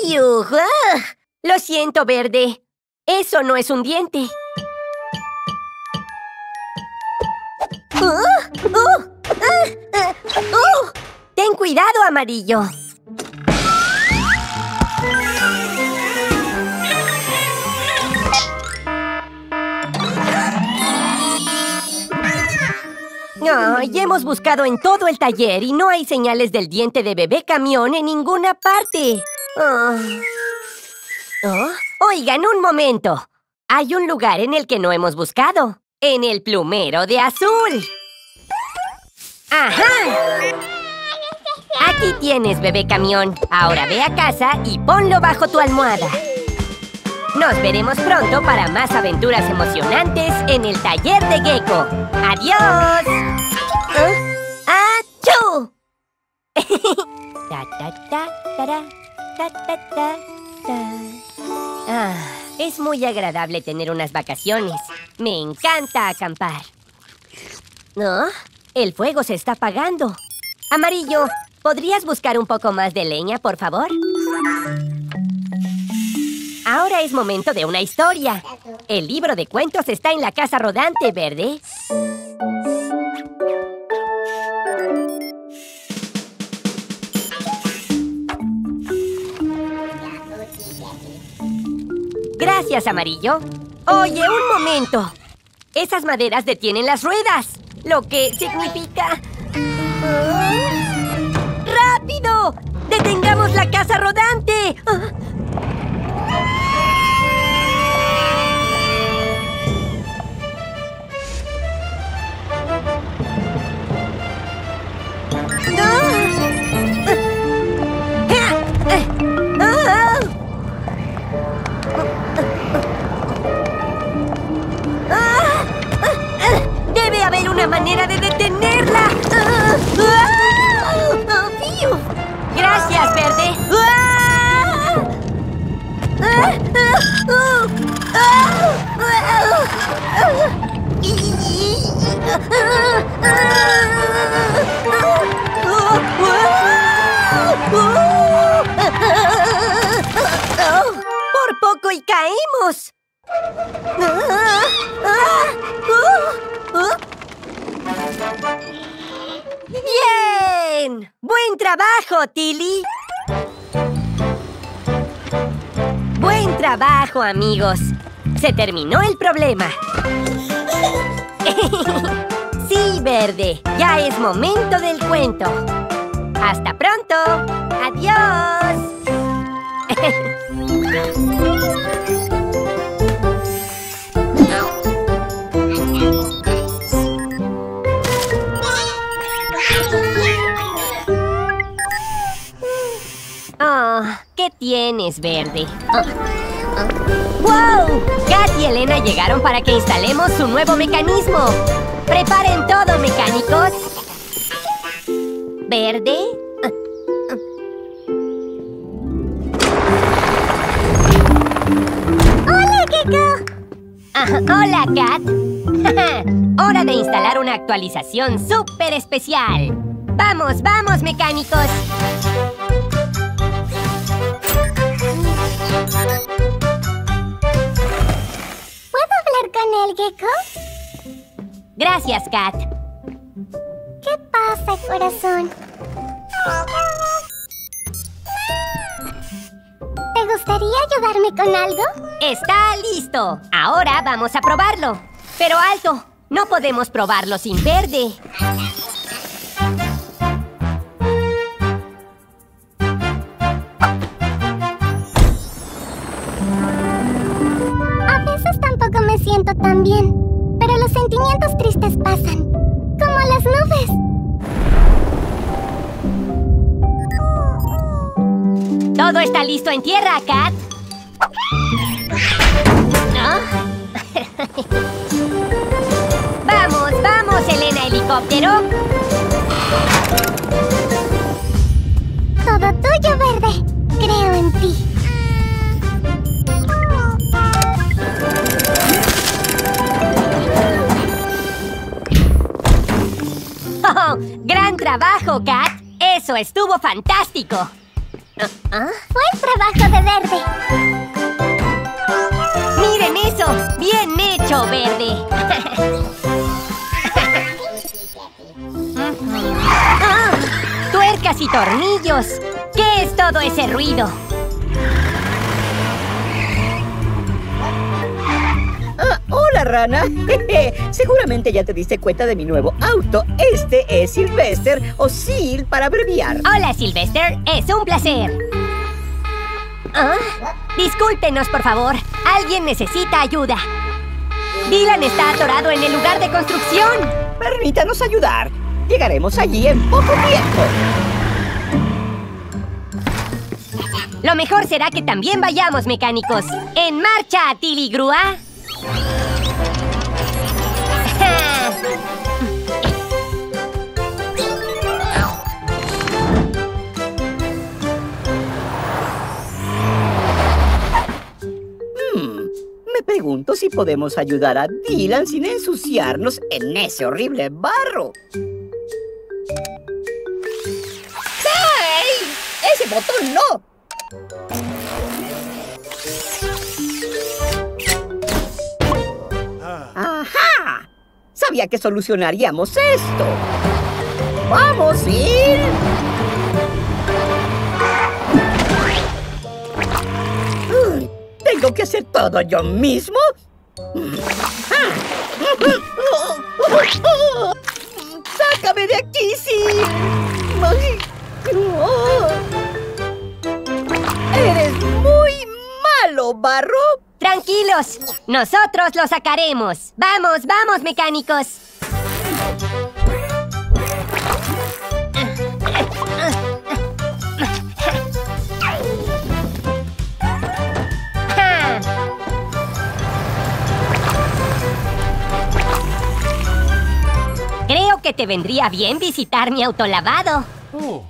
¡Iu! Lo siento, Verde. Eso no es un diente. ¡Uh! ¡Uh! ¡Uh! ¡Uh! ¡Ten cuidado, Amarillo! Oh, y hemos buscado en todo el taller y no hay señales del diente de Bebé Camión en ninguna parte. Oh. Oh. Oigan, un momento. Hay un lugar en el que no hemos buscado. En el plumero de azul. ¡Ajá! Aquí tienes, Bebé Camión. Ahora ve a casa y ponlo bajo tu almohada. Nos veremos pronto para más aventuras emocionantes en el taller de Gecko. ¡Adiós! ¡Achú! Ah, es muy agradable tener unas vacaciones. Me encanta acampar. ¿No? Oh, el fuego se está apagando. Amarillo, ¿podrías buscar un poco más de leña, por favor? Ahora es momento de una historia. El libro de cuentos está en la casa rodante, Verde. Gracias, Amarillo. Oye, un momento. Esas maderas detienen las ruedas, lo que significa... ¡Rápido! ¡Detengamos la casa rodante! ¡Debe haber una manera de detenerla! Gracias, Verde. Por poco y caemos. ¡Bien! ¡Buen trabajo, Tilly! ¡Buen trabajo, amigos! ¡Se terminó el problema! ¡Sí, Verde! ¡Ya es momento del cuento! ¡Hasta pronto! ¡Adiós! Oh, ¿qué tienes, Verde? Oh. Oh. ¡Wow! Cat y Elena llegaron para que instalemos su nuevo mecanismo. ¡Preparen todo, mecánicos! ¿Verde? ¡Hola, Gecko! Ah, ¡hola, Cat! ¡Hora de instalar una actualización súper especial! ¡Vamos, vamos, mecánicos! ¿Puedo hablar con él, Gecko? Gracias, Cat. ¿Qué pasa, corazón? ¿Te gustaría ayudarme con algo? ¡Está listo! Ahora vamos a probarlo. Pero alto, no podemos probarlo sin verde. A veces tampoco me siento tan bien, pero los sentimientos tristes pasan, como las nubes. Todo está listo en tierra, Cat. ¿Ah? Vamos, vamos, Elena Helicóptero. Todo tuyo, Verde. Creo en ti. Oh, gran trabajo, Cat. Eso estuvo fantástico. ¿Ah? Buen trabajo de Verde. ¡Miren eso! ¡Bien hecho, Verde! ¡Ah! ¡Tuercas y tornillos! ¿Qué es todo ese ruido? Ah, hola, rana. Seguramente ya te diste cuenta de mi nuevo auto. Este es Silvester, o Sil para abreviar. Hola, Silvester. Es un placer. ¿Ah? Discúlpenos, por favor. Alguien necesita ayuda. Dylan está atorado en el lugar de construcción. Permítanos ayudar. Llegaremos allí en poco tiempo. Lo mejor será que también vayamos, mecánicos. En marcha, Tilly Grúa. Pregunto si podemos ayudar a Dylan sin ensuciarnos en ese horrible barro. ¡Ay! ¡Ese botón no! ¡Ajá! Sabía que solucionaríamos esto. ¡Vamos, Sil! ¿Tengo que hacer todo yo mismo? ¡Sácame de aquí, sí! ¡Eres muy malo, Barro! Tranquilos, nosotros lo sacaremos. ¡Vamos, vamos, mecánicos! Que te vendría bien visitar mi autolavado. Oh.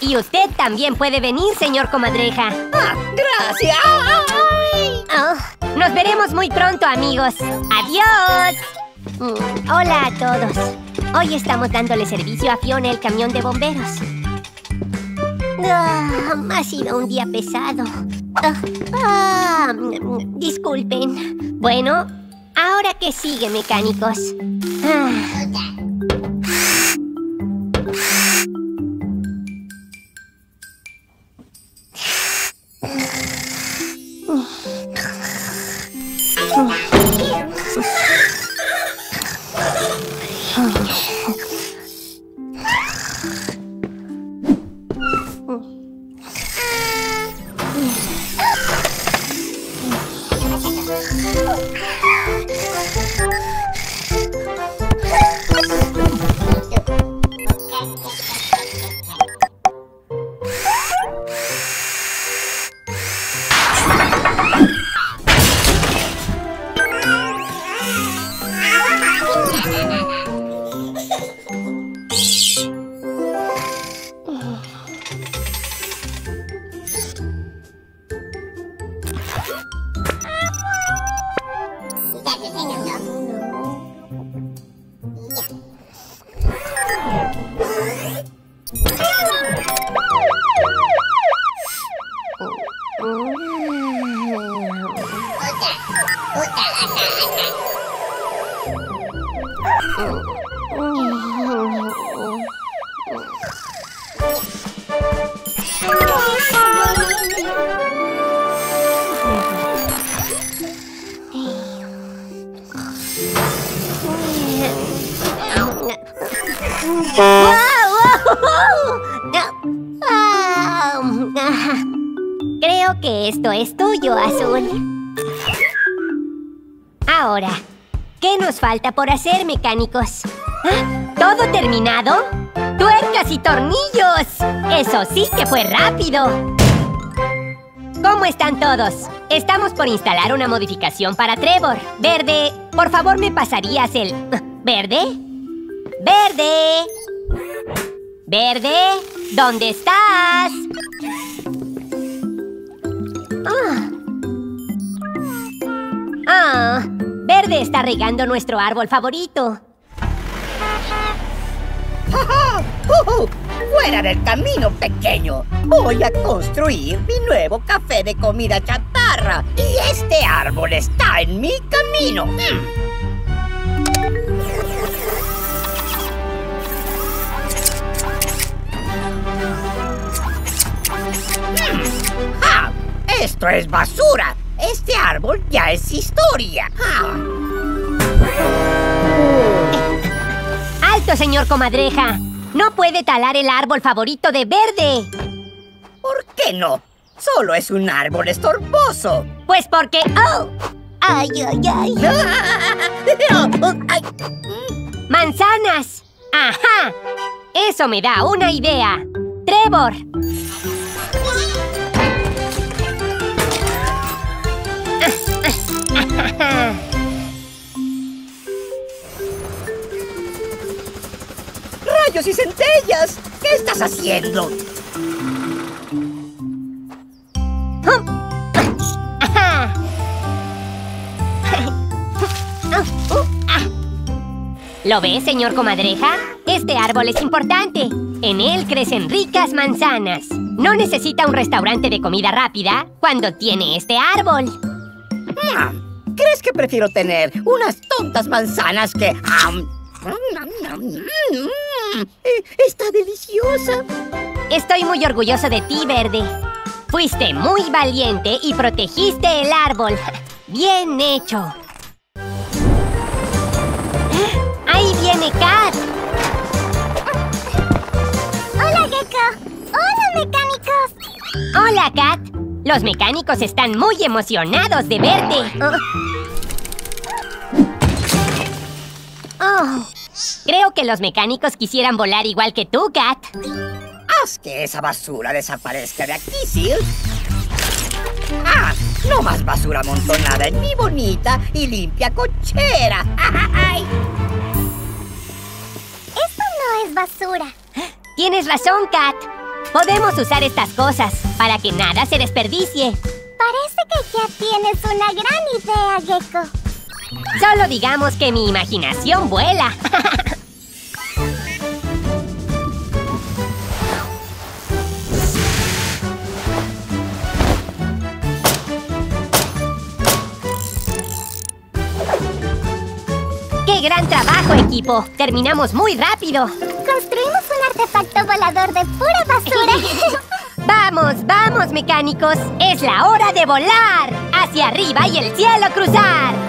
Y usted también puede venir, señor comadreja. Ah, ¡gracias! Oh, nos veremos muy pronto, amigos. ¡Adiós! Mm, hola a todos. Hoy estamos dándole servicio a Fiona el camión de bomberos. Ah, ha sido un día pesado. Ah, ah, disculpen. Bueno, ¿ahora qué sigue, mecánicos? Ah. Creo que esto es tuyo, Azul. Ahora, ¿qué nos falta por hacer, mecánicos? ¿Ah, todo terminado? ¡Tuercas y tornillos! ¡Eso sí que fue rápido! ¿Cómo están todos? Estamos por instalar una modificación para Trevor. Verde, por favor, ¿me pasarías el... verde? ¡Verde! ¡Verde! ¿Dónde estás? ¡Ah! ¡Ah! Verde está regando nuestro árbol favorito. Uh-huh. ¡Fuera del camino, pequeño! Voy a construir mi nuevo café de comida chatarra. Y este árbol está en mi camino. Mm. ¡Ja! ¡Esto es basura! Este árbol ya es historia. ¡Ja! ¡Alto, señor comadreja! No puede talar el árbol favorito de Verde. ¿Por qué no? Solo es un árbol estorboso. Pues porque... ¡Oh! ¡Ay, ay, ay! ¡Ay! ¡Manzanas! ¡Ajá! Eso me da una idea. ¡Trevor! ¡Rayos y centellas! ¿Qué estás haciendo? ¿Lo ves, señor comadreja? Este árbol es importante. En él crecen ricas manzanas. No necesita un restaurante de comida rápida cuando tiene este árbol. ¿Crees que prefiero tener unas tontas manzanas que... está deliciosa? Estoy muy orgulloso de ti, Verde. Fuiste muy valiente y protegiste el árbol. Bien hecho. ¡Ahí viene Cat! ¡Hola, Gecko! ¡Hola, mecánicos! ¡Hola, Cat! Los mecánicos están muy emocionados de verte. Oh. Oh. Creo que los mecánicos quisieran volar igual que tú, Cat. Haz que esa basura desaparezca de aquí, Sil. ¡Ah! No más basura amontonada en mi bonita y limpia cochera. ¡Ay! Esto no es basura. Tienes razón, Cat. Podemos usar estas cosas para que nada se desperdicie. Parece que ya tienes una gran idea, Gecko. Solo digamos que mi imaginación vuela. ¡Qué gran trabajo, equipo! Terminamos muy rápido. Construimos un artefacto volador de pura basura. ¡Vamos, vamos, mecánicos! ¡Es la hora de volar! ¡Hacia arriba y el cielo cruzar!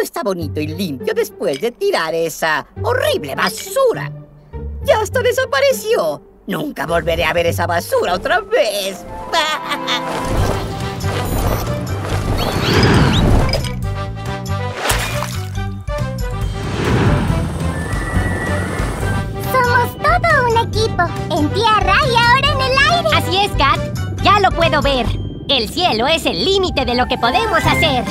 Está bonito y limpio después de tirar esa horrible basura. Ya hasta desapareció. Nunca volveré a ver esa basura otra vez. Somos todo un equipo, en tierra y ahora en el aire. Así es, Cat. Ya lo puedo ver. El cielo es el límite de lo que podemos hacer.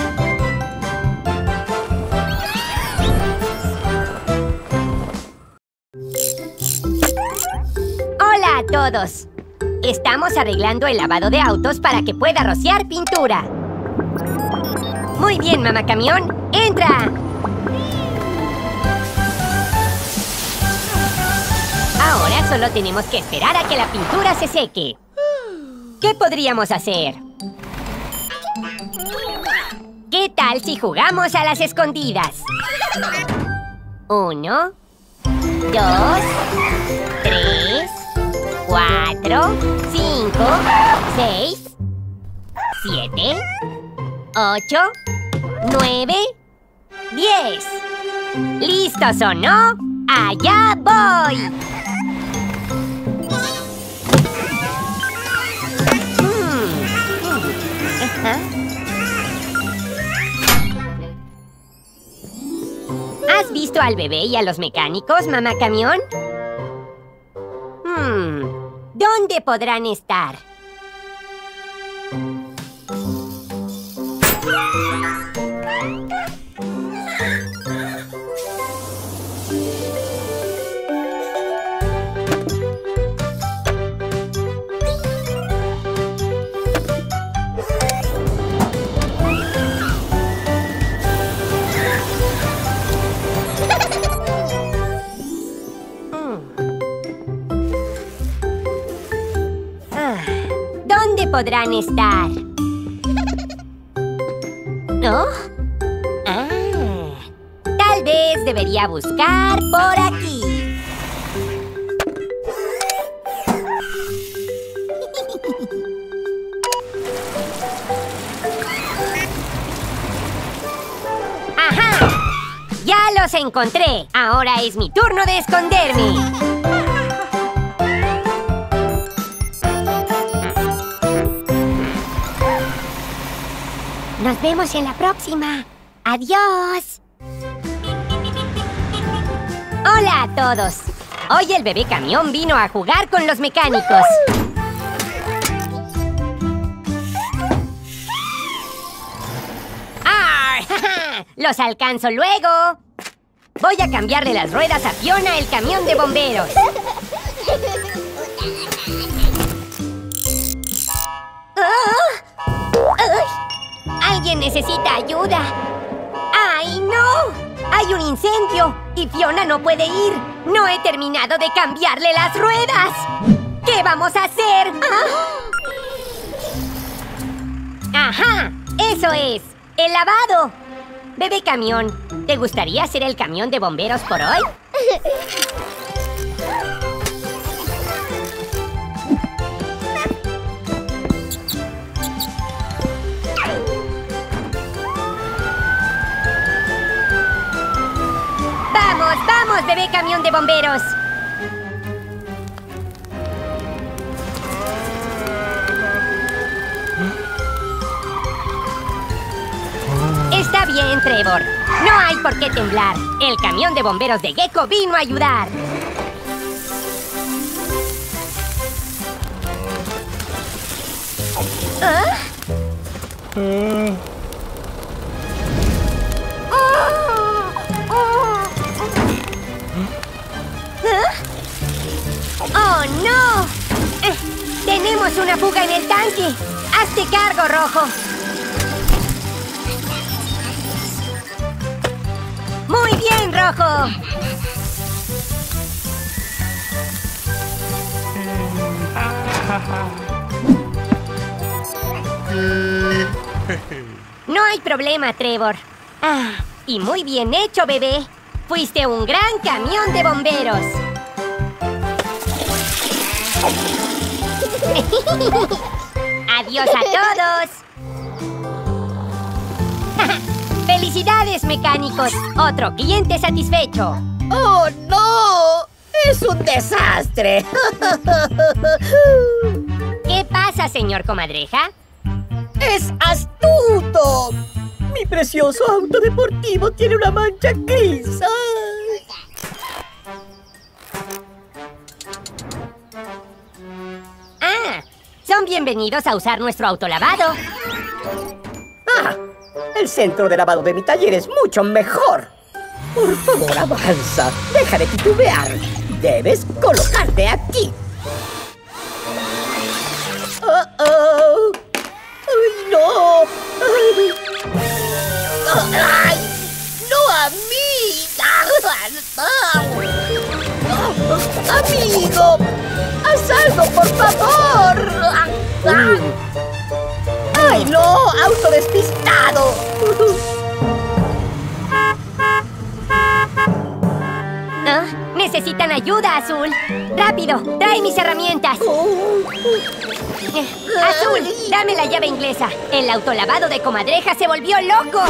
Hola a todos. Estamos arreglando el lavado de autos para que pueda rociar pintura. Muy bien, mamá camión. ¡Entra! Ahora solo tenemos que esperar a que la pintura se seque. ¿Qué podríamos hacer? ¿Qué tal si jugamos a las escondidas? Uno, dos, tres, cuatro, cinco, seis, siete, ocho, nueve, diez. ¿Listos o no? ¡Allá voy! Hmm. Ajá. ¿Has visto al bebé y a los mecánicos, mamá camión? Hmm. ¿Dónde podrán estar? Podrán estar. ¿No? Ah, tal vez debería buscar por aquí. ¡Ajá! ¡Ya los encontré! Ahora es mi turno de esconderme. Nos vemos en la próxima. ¡Adiós! ¡Hola a todos! Hoy el bebé camión vino a jugar con los mecánicos. ¡Ar! ¡Los alcanzo luego! Voy a cambiarle las ruedas a Fiona, el camión de bomberos. ¡Oh! ¡Ay! ¡Alguien necesita ayuda! ¡Ay, no! ¡Hay un incendio! ¡Y Fiona no puede ir! ¡No he terminado de cambiarle las ruedas! ¿Qué vamos a hacer? ¿Ah? ¡Ajá! ¡Eso es! ¡El lavado! Bebé camión, ¿te gustaría ser el camión de bomberos por hoy? ¡Vamos, bebé camión de bomberos! Está bien, Trevor. No hay por qué temblar. El camión de bomberos de Gecko vino a ayudar. ¿Ah? Mm. ¡Oh, no! Eh, ¡Tenemos una fuga en el tanque! ¡Hazte cargo, Rojo! ¡Muy bien, Rojo! No hay problema, Trevor. Ah, y muy bien hecho, bebé. Fuiste un gran camión de bomberos. ¡Adiós a todos! ¡Felicidades, mecánicos! ¡Otro cliente satisfecho! ¡Oh, no! ¡Es un desastre! ¿Qué pasa, señor comadreja? ¡Es astuto! ¡Mi precioso auto deportivo tiene una mancha gris! ¡Ah! Son bienvenidos a usar nuestro autolavado. ¡Ah! El centro de lavado de mi taller es mucho mejor. Por favor, avanza. Deja de titubear. Debes colocarte aquí. ¡Oh, oh! ¡Ay, no! ¡Ay! amigo! ¡Haz algo, por favor! ¡Ay, no! ¡Auto despistado! ¿Ah? Necesitan ayuda, Azul. ¡Rápido! ¡Trae mis herramientas! Azul, dame la llave inglesa. El autolavado de comadreja se volvió loco.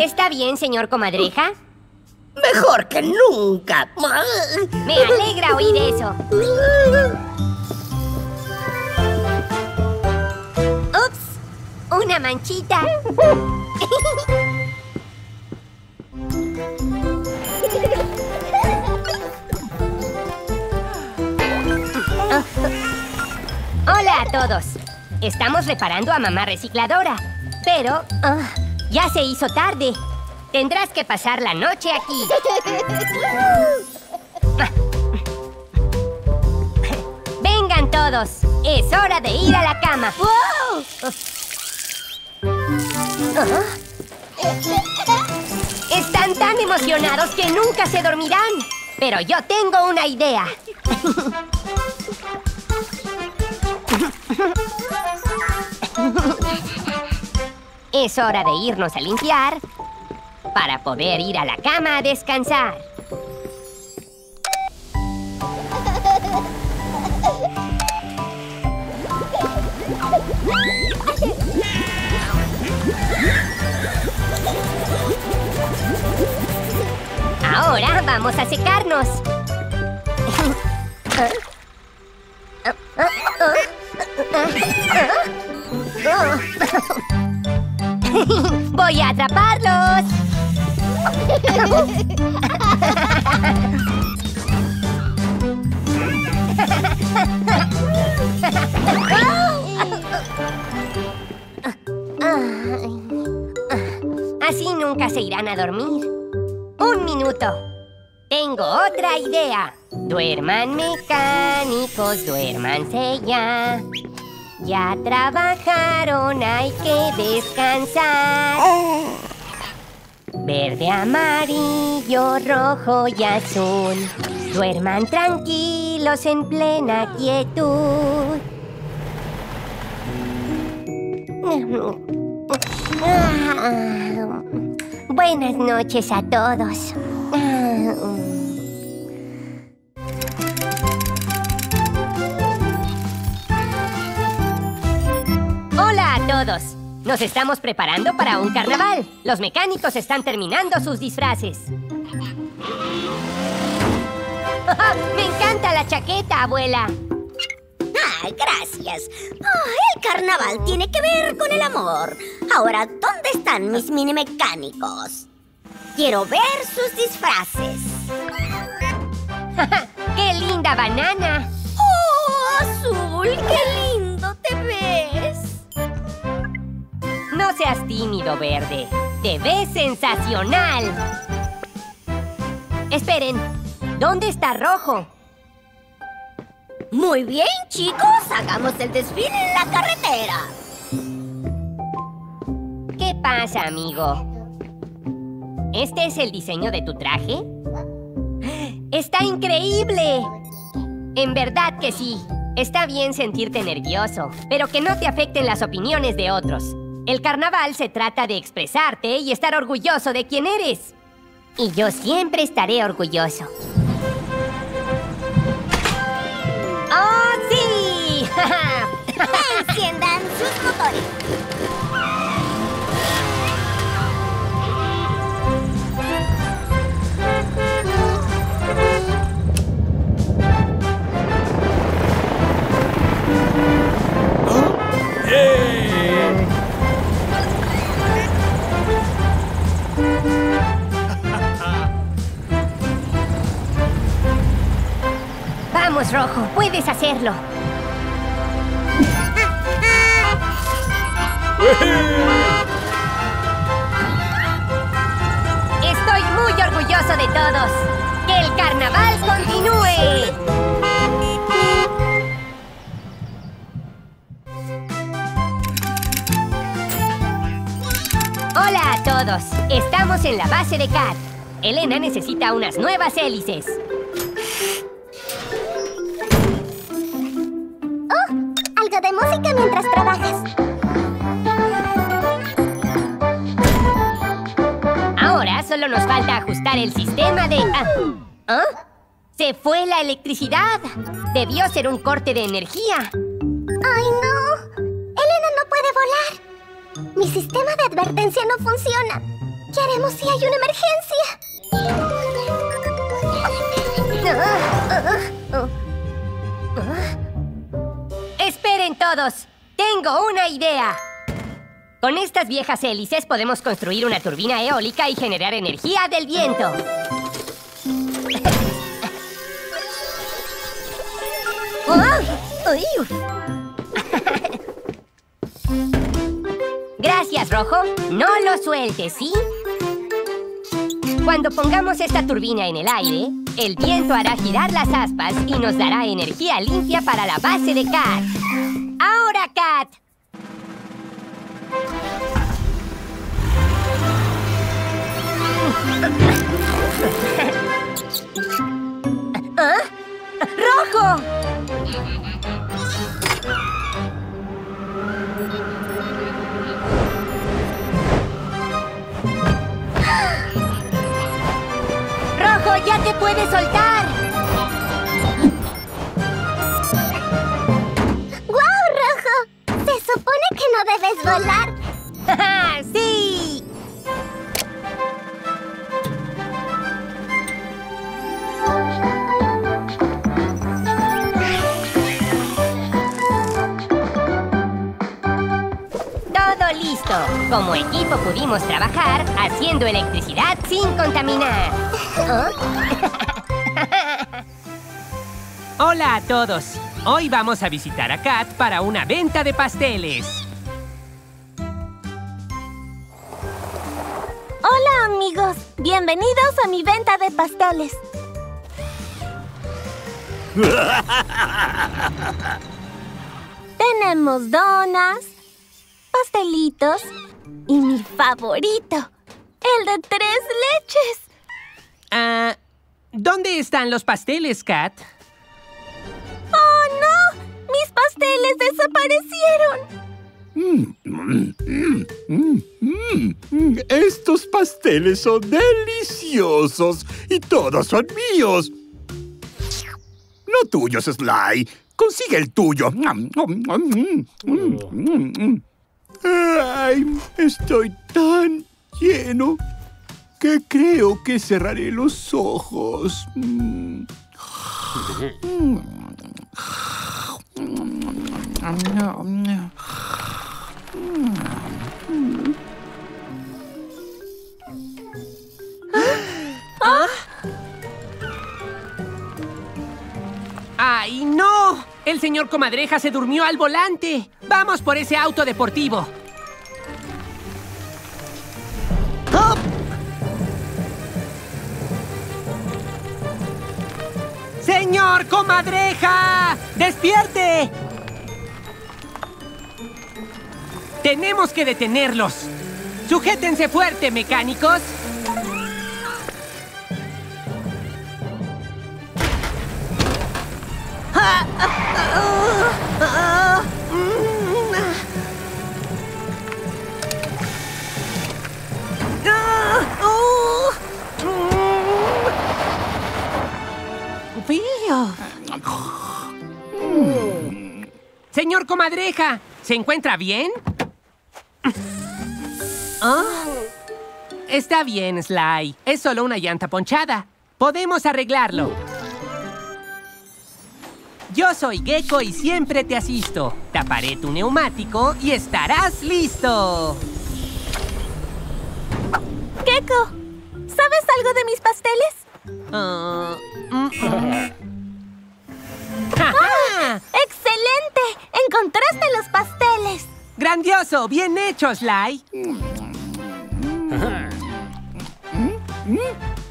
¿Está bien, señor comadreja? Mejor que nunca. Me alegra oír eso. ¡Ups! ¡Una manchita! Hola a todos. Estamos reparando a mamá recicladora, pero oh, ya se hizo tarde. Tendrás que pasar la noche aquí. ¡Vengan todos! Es hora de ir a la cama. ¡Wow! ¿Oh? Están tan emocionados que nunca se dormirán. Pero yo tengo una idea. Es hora de irnos a limpiar para poder ir a la cama a descansar. Ahora vamos a secarnos. Voy a atraparlos. Así nunca se irán a dormir. Un minuto. Tengo otra idea. Duerman mecánicos, duérmanse ya. Ya trabajaron, hay que descansar. Verde, amarillo, rojo y azul. Duerman tranquilos en plena quietud. Buenas noches a todos. Hola a todos. Nos estamos preparando para un carnaval. Los mecánicos están terminando sus disfraces. Oh, ¡me encanta la chaqueta, abuela! ¡Ah, gracias! Oh, el carnaval tiene que ver con el amor. Ahora, ¿dónde están mis mini mecánicos? Quiero ver sus disfraces. ¡Qué linda banana! ¡Oh, Azul! ¡Qué lindo te ves! No seas tímido, Verde. Te ves sensacional. Esperen, ¿dónde está Rojo? Muy bien, chicos. Hagamos el desfile en la carretera. ¿Qué pasa, amigo? ¿Este es el diseño de tu traje? ¡Está increíble! En verdad que sí. Está bien sentirte nervioso, pero que no te afecten las opiniones de otros. El carnaval se trata de expresarte y estar orgulloso de quién eres. Y yo siempre estaré orgulloso. ¡Oh, sí! ¡Enciendan sus motores! ¿Oh? ¡Eh! Vamos, Rojo, puedes hacerlo. Estoy muy orgulloso de todos. ¡Que el carnaval continúe! ¡Hola a todos! Estamos en la base de Cat. Elena necesita unas nuevas hélices. ¡Oh! Algo de música mientras trabajas. Ahora solo nos falta ajustar el sistema de... Ah, ¿ah? ¡Se fue la electricidad! Debió ser un corte de energía. ¡Ay, no! ¡Elena no puede volar! Mi sistema de advertencia no funciona. ¿Qué haremos si hay una emergencia? ¡Esperen todos! ¡Tengo una idea! Con estas viejas hélices podemos construir una turbina eólica y generar energía del viento. Gracias, Rojo. No lo sueltes, ¿sí? Cuando pongamos esta turbina en el aire, el viento hará girar las aspas y nos dará energía limpia para la base de Cat. ¡Ahora, Cat! ¿Ah? ¡Rojo! ¡Rojo, ya te puedes soltar! ¡Guau, Rojo! Se supone que no debes volar. ¡Ja, sí! Todo listo. Como equipo pudimos trabajar haciendo electricidad sin contaminar. ¿Oh? Hola a todos. Hoy vamos a visitar a Cat para una venta de pasteles. Hola, amigos. Bienvenidos a mi venta de pasteles. Tenemos donas, pastelitos y mi favorito, el de tres leches. Ah, ¿dónde están los pasteles, Cat? ¡Oh, no! ¡Mis pasteles desaparecieron! Mm, mm, mm, mm. Estos pasteles son deliciosos y todos son míos. No tuyos, Sly. Consigue el tuyo. Ay, estoy tan lleno que creo que cerraré los ojos. ¿Ah? ¡Ay, no! El señor Comadreja se durmió al volante. ¡Vamos por ese auto deportivo! ¡Oh! ¡Señor Comadreja! ¡Despierte! ¡Tenemos que detenerlos! ¡Sujétense fuerte, mecánicos! Señor Comadreja, ¿se encuentra bien? ¿Ah? Está bien, Sly. Es solo una llanta ponchada. Podemos arreglarlo. Yo soy Gecko y siempre te asisto. Taparé tu neumático y estarás listo. Gecko, ¿sabes algo de mis pasteles? Uh, mm, mm. Ah, ¡excelente! ¡Encontraste los pasteles! ¡Grandioso! ¡Bien hechos, Lai!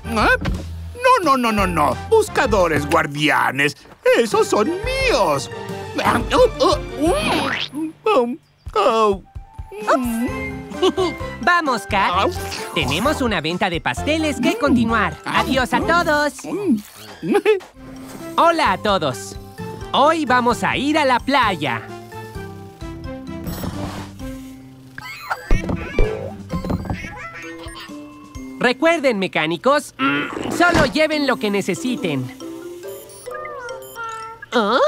No, no, no, no, no. Buscadores guardianes. ¡Esos son míos! Ups. Vamos, Cat. Tenemos una venta de pasteles que continuar. ¡Adiós a todos! Hola a todos. Hoy vamos a ir a la playa. Recuerden, mecánicos, solo lleven lo que necesiten. ¿Oh?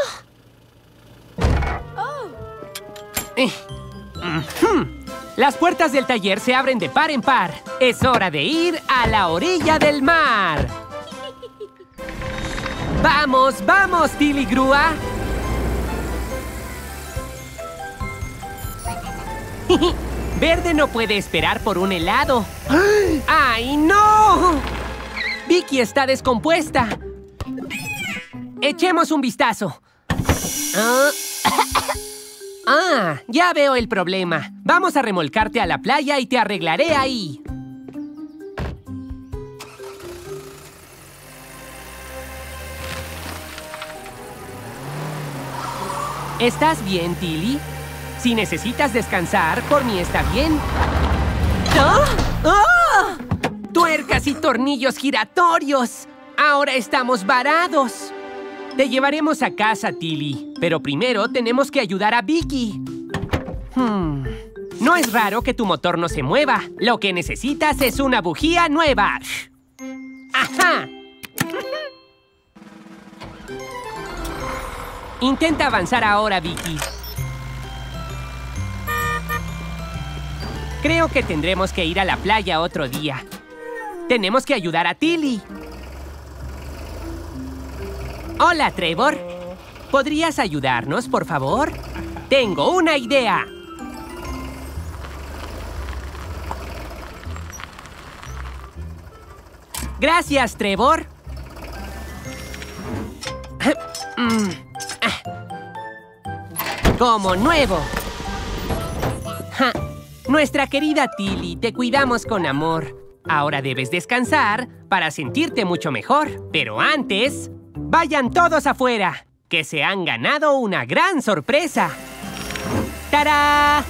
Las puertas del taller se abren de par en par. Es hora de ir a la orilla del mar. ¡Vamos, vamos, Tilly Grúa! Verde no puede esperar por un helado. ¡Ay, no! Vicky está descompuesta. Echemos un vistazo. Ah. Ah, ya veo el problema. Vamos a remolcarte a la playa y te arreglaré ahí. ¿Estás bien, Tilly? Si necesitas descansar, por mí está bien. ¡Oh! ¡Oh! ¡Tuercas y tornillos giratorios! ¡Ahora estamos varados! Te llevaremos a casa, Tilly. Pero primero tenemos que ayudar a Vicky. Hmm. No es raro que tu motor no se mueva. Lo que necesitas es una bujía nueva. ¡Ajá! Intenta avanzar ahora, Vicky. Creo que tendremos que ir a la playa otro día. Tenemos que ayudar a Tilly. Hola, Trevor. ¿Podrías ayudarnos, por favor? Tengo una idea. Gracias, Trevor. Como nuevo. Ja. Nuestra querida Tilly, te cuidamos con amor. Ahora debes descansar para sentirte mucho mejor. Pero antes, vayan todos afuera, que se han ganado una gran sorpresa. ¡Tará!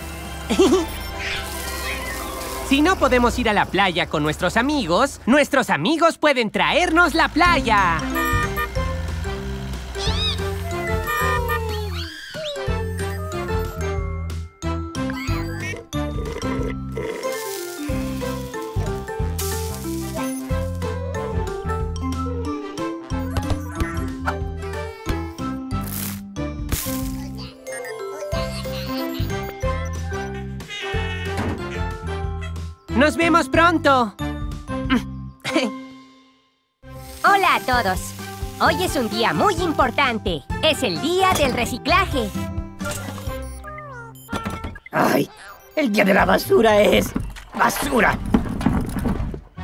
Si no podemos ir a la playa con nuestros amigos, nuestros amigos pueden traernos la playa. ¡Nos vemos pronto! Hola a todos. Hoy es un día muy importante. Es el día del reciclaje. ¡Ay! El día de la basura es... ¡basura!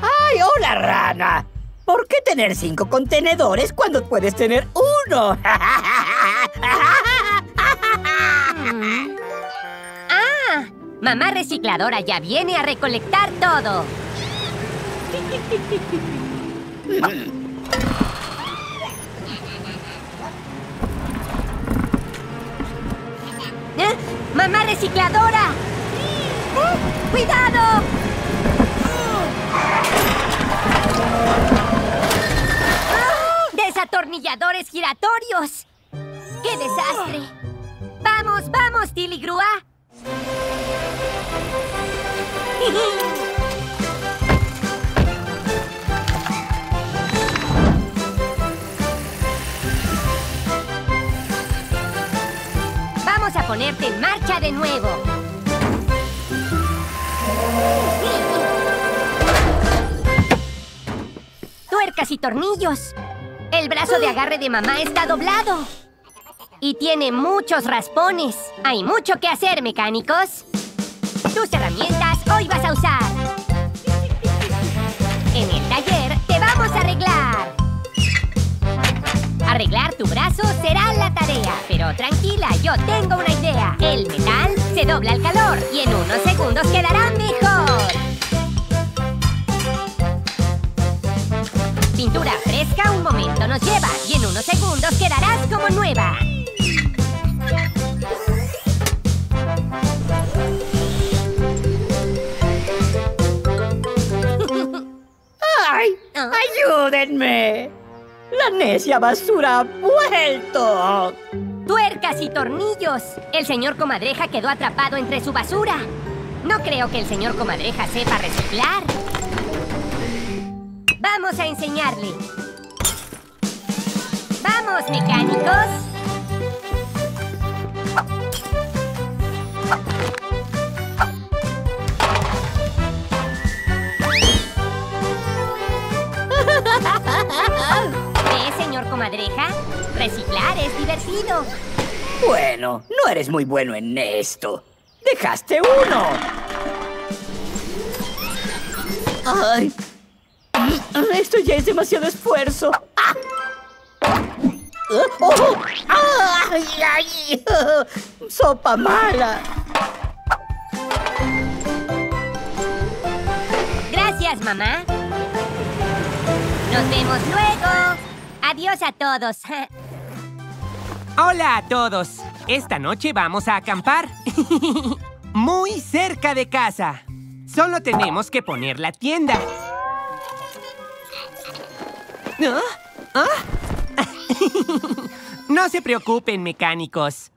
¡Ay! ¡Hola, rana! ¿Por qué tener cinco contenedores cuando puedes tener uno? Mamá recicladora ya viene a recolectar todo. ¿Eh? ¡Mamá recicladora! ¿Eh? ¡Cuidado! ¡Ah! ¡Desatornilladores giratorios! ¡Qué desastre! ¡Vamos, vamos, Tilly Grúa! Vamos a ponerte en marcha de nuevo. Tuercas y tornillos. El brazo de agarre de mamá está doblado. Y tiene muchos raspones. Hay mucho que hacer, mecánicos. Tus herramientas hoy vas a usar. En el taller te vamos a arreglar. Arreglar tu brazo será la tarea. sea. Pero tranquila, yo tengo una idea. El metal se dobla al calor y en unos segundos quedará mejor. Pintura fresca un momento nos lleva y en unos segundos quedarás como nueva. ¡Ay! ¡Ayúdenme! ¡La necia basura ha vuelto! ¡Tuercas y tornillos! El señor Comadreja quedó atrapado entre su basura. No creo que el señor Comadreja sepa reciclar. ¡Vamos a enseñarle! ¡Vamos, mecánicos! ¿Ves, señor Comadreja? Reciclar es divertido. Bueno, no eres muy bueno en esto. ¡Dejaste uno! ¡Ay! Esto ya es demasiado esfuerzo. ¡Ah! ¡Oh! ¡Ay, ay! ¡Sopa mala! Gracias, mamá. Nos vemos luego. Adiós a todos. Hola a todos. Esta noche vamos a acampar. Muy cerca de casa. Solo tenemos que poner la tienda. ¿Ah? ¿Ah? No se preocupen, mecánicos.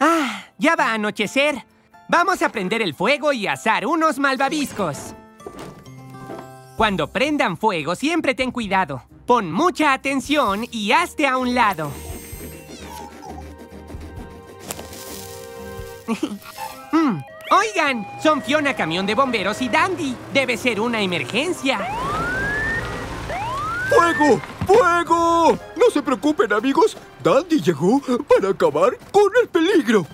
Ah, ya va a anochecer. Vamos a prender el fuego y asar unos malvaviscos. Cuando prendan fuego, siempre ten cuidado. Pon mucha atención y hazte a un lado. mm, oigan, son Fiona Camión de Bomberos y Dandy. Debe ser una emergencia. ¡Fuego! ¡Fuego! No se preocupen, amigos. Dandy llegó para acabar con el peligro.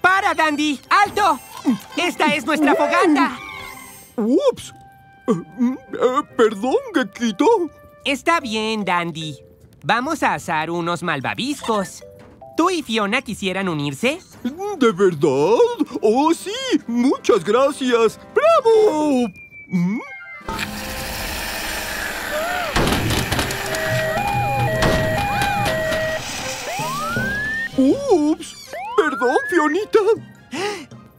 ¡Para, Dandy! ¡Alto! ¡Esta es nuestra fogata! ¡Ups! Eh, eh, perdón, Gequito. Está bien, Dandy. Vamos a asar unos malvaviscos. ¿Tú y Fiona quisieran unirse? ¿De verdad? ¡Oh, sí! ¡Muchas gracias! ¡Bravo! ¿Mm? ¡Ups! ¡Perdón, Fionita!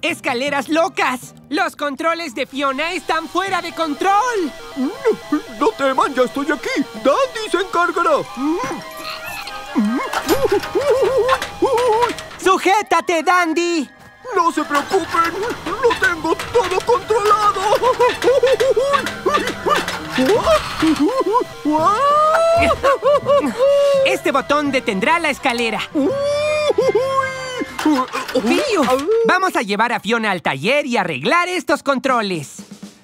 ¡Escaleras locas! ¡Los controles de Fiona están fuera de control! ¡No, no teman, ya estoy aquí! ¡Dandy se encargará! ¡Sujétate, Dandy! ¡No se preocupen! ¡Lo tengo todo controlado! Este botón detendrá la escalera. ¡Fío! Vamos a llevar a Fiona al taller y arreglar estos controles.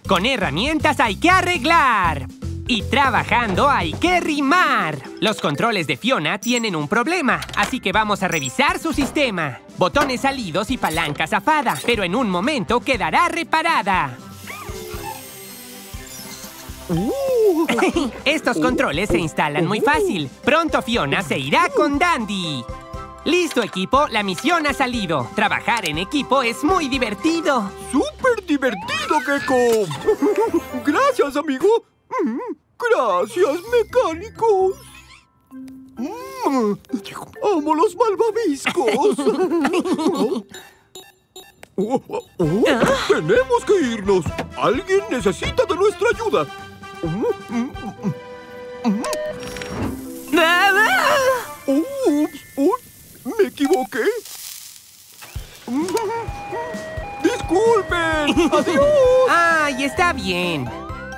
Con herramientas hay que arreglar. Y trabajando hay que rimar. Los controles de Fiona tienen un problema, así que vamos a revisar su sistema. Botones salidos y palanca zafada, pero en un momento quedará reparada. Uh. Estos uh. controles se instalan muy fácil. Pronto Fiona se irá con Dandy. Listo, equipo. La misión ha salido. Trabajar en equipo es muy divertido. ¡Súper divertido, Gecko! Gracias, amigo. Gracias, mecánicos. ¡Amo los malvaviscos! Oh, oh, oh. ¿Ah? ¡Tenemos que irnos! ¡Alguien necesita de nuestra ayuda! ¡Ups! Oh, ¡me equivoqué! ¡Disculpen! ¡Adiós! ¡Ay, está bien!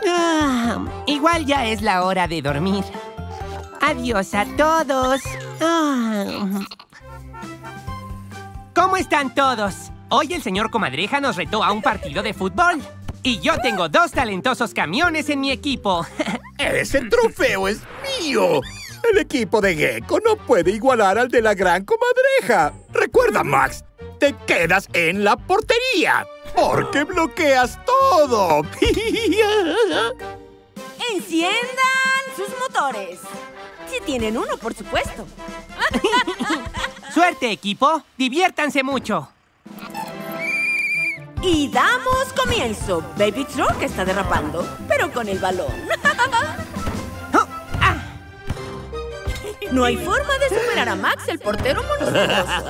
Ah, igual ya es la hora de dormir. ¡Adiós a todos! Ah. ¿Cómo están todos? Hoy el señor Comadreja nos retó a un partido de fútbol. Y yo tengo dos talentosos camiones en mi equipo. ¡Ese trofeo es mío! El equipo de Gecko no puede igualar al de la gran Comadreja. Recuerda, Max, te quedas en la portería. Porque bloqueas todo. ¡Enciendan sus motores! Si tienen uno, por supuesto. Suerte, equipo. Diviértanse mucho. Y damos comienzo. Baby Truck está derrapando, pero con el balón. No hay forma de superar a Max, el portero monstruoso.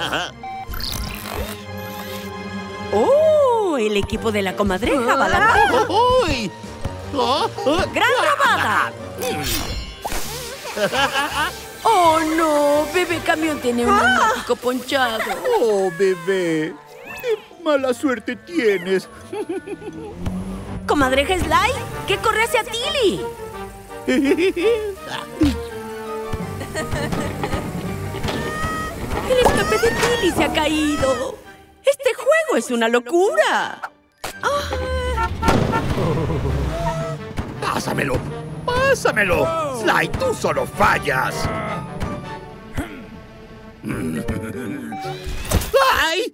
¡Oh! El equipo de la comadreja va a la mano. ¡Gran robada! ¡Oh, no! Bebé Camión tiene un neumático ponchado. ¡Oh, bebé! ¡Qué mala suerte tienes! Comadreja Sly, ¿qué corre hacia Tilly? El escape de Tilly se ha caído. ¡Este juego es una locura! Oh. ¡Pásamelo! ¡Pásamelo! Oh. Sly, tú solo fallas. ¡Ay!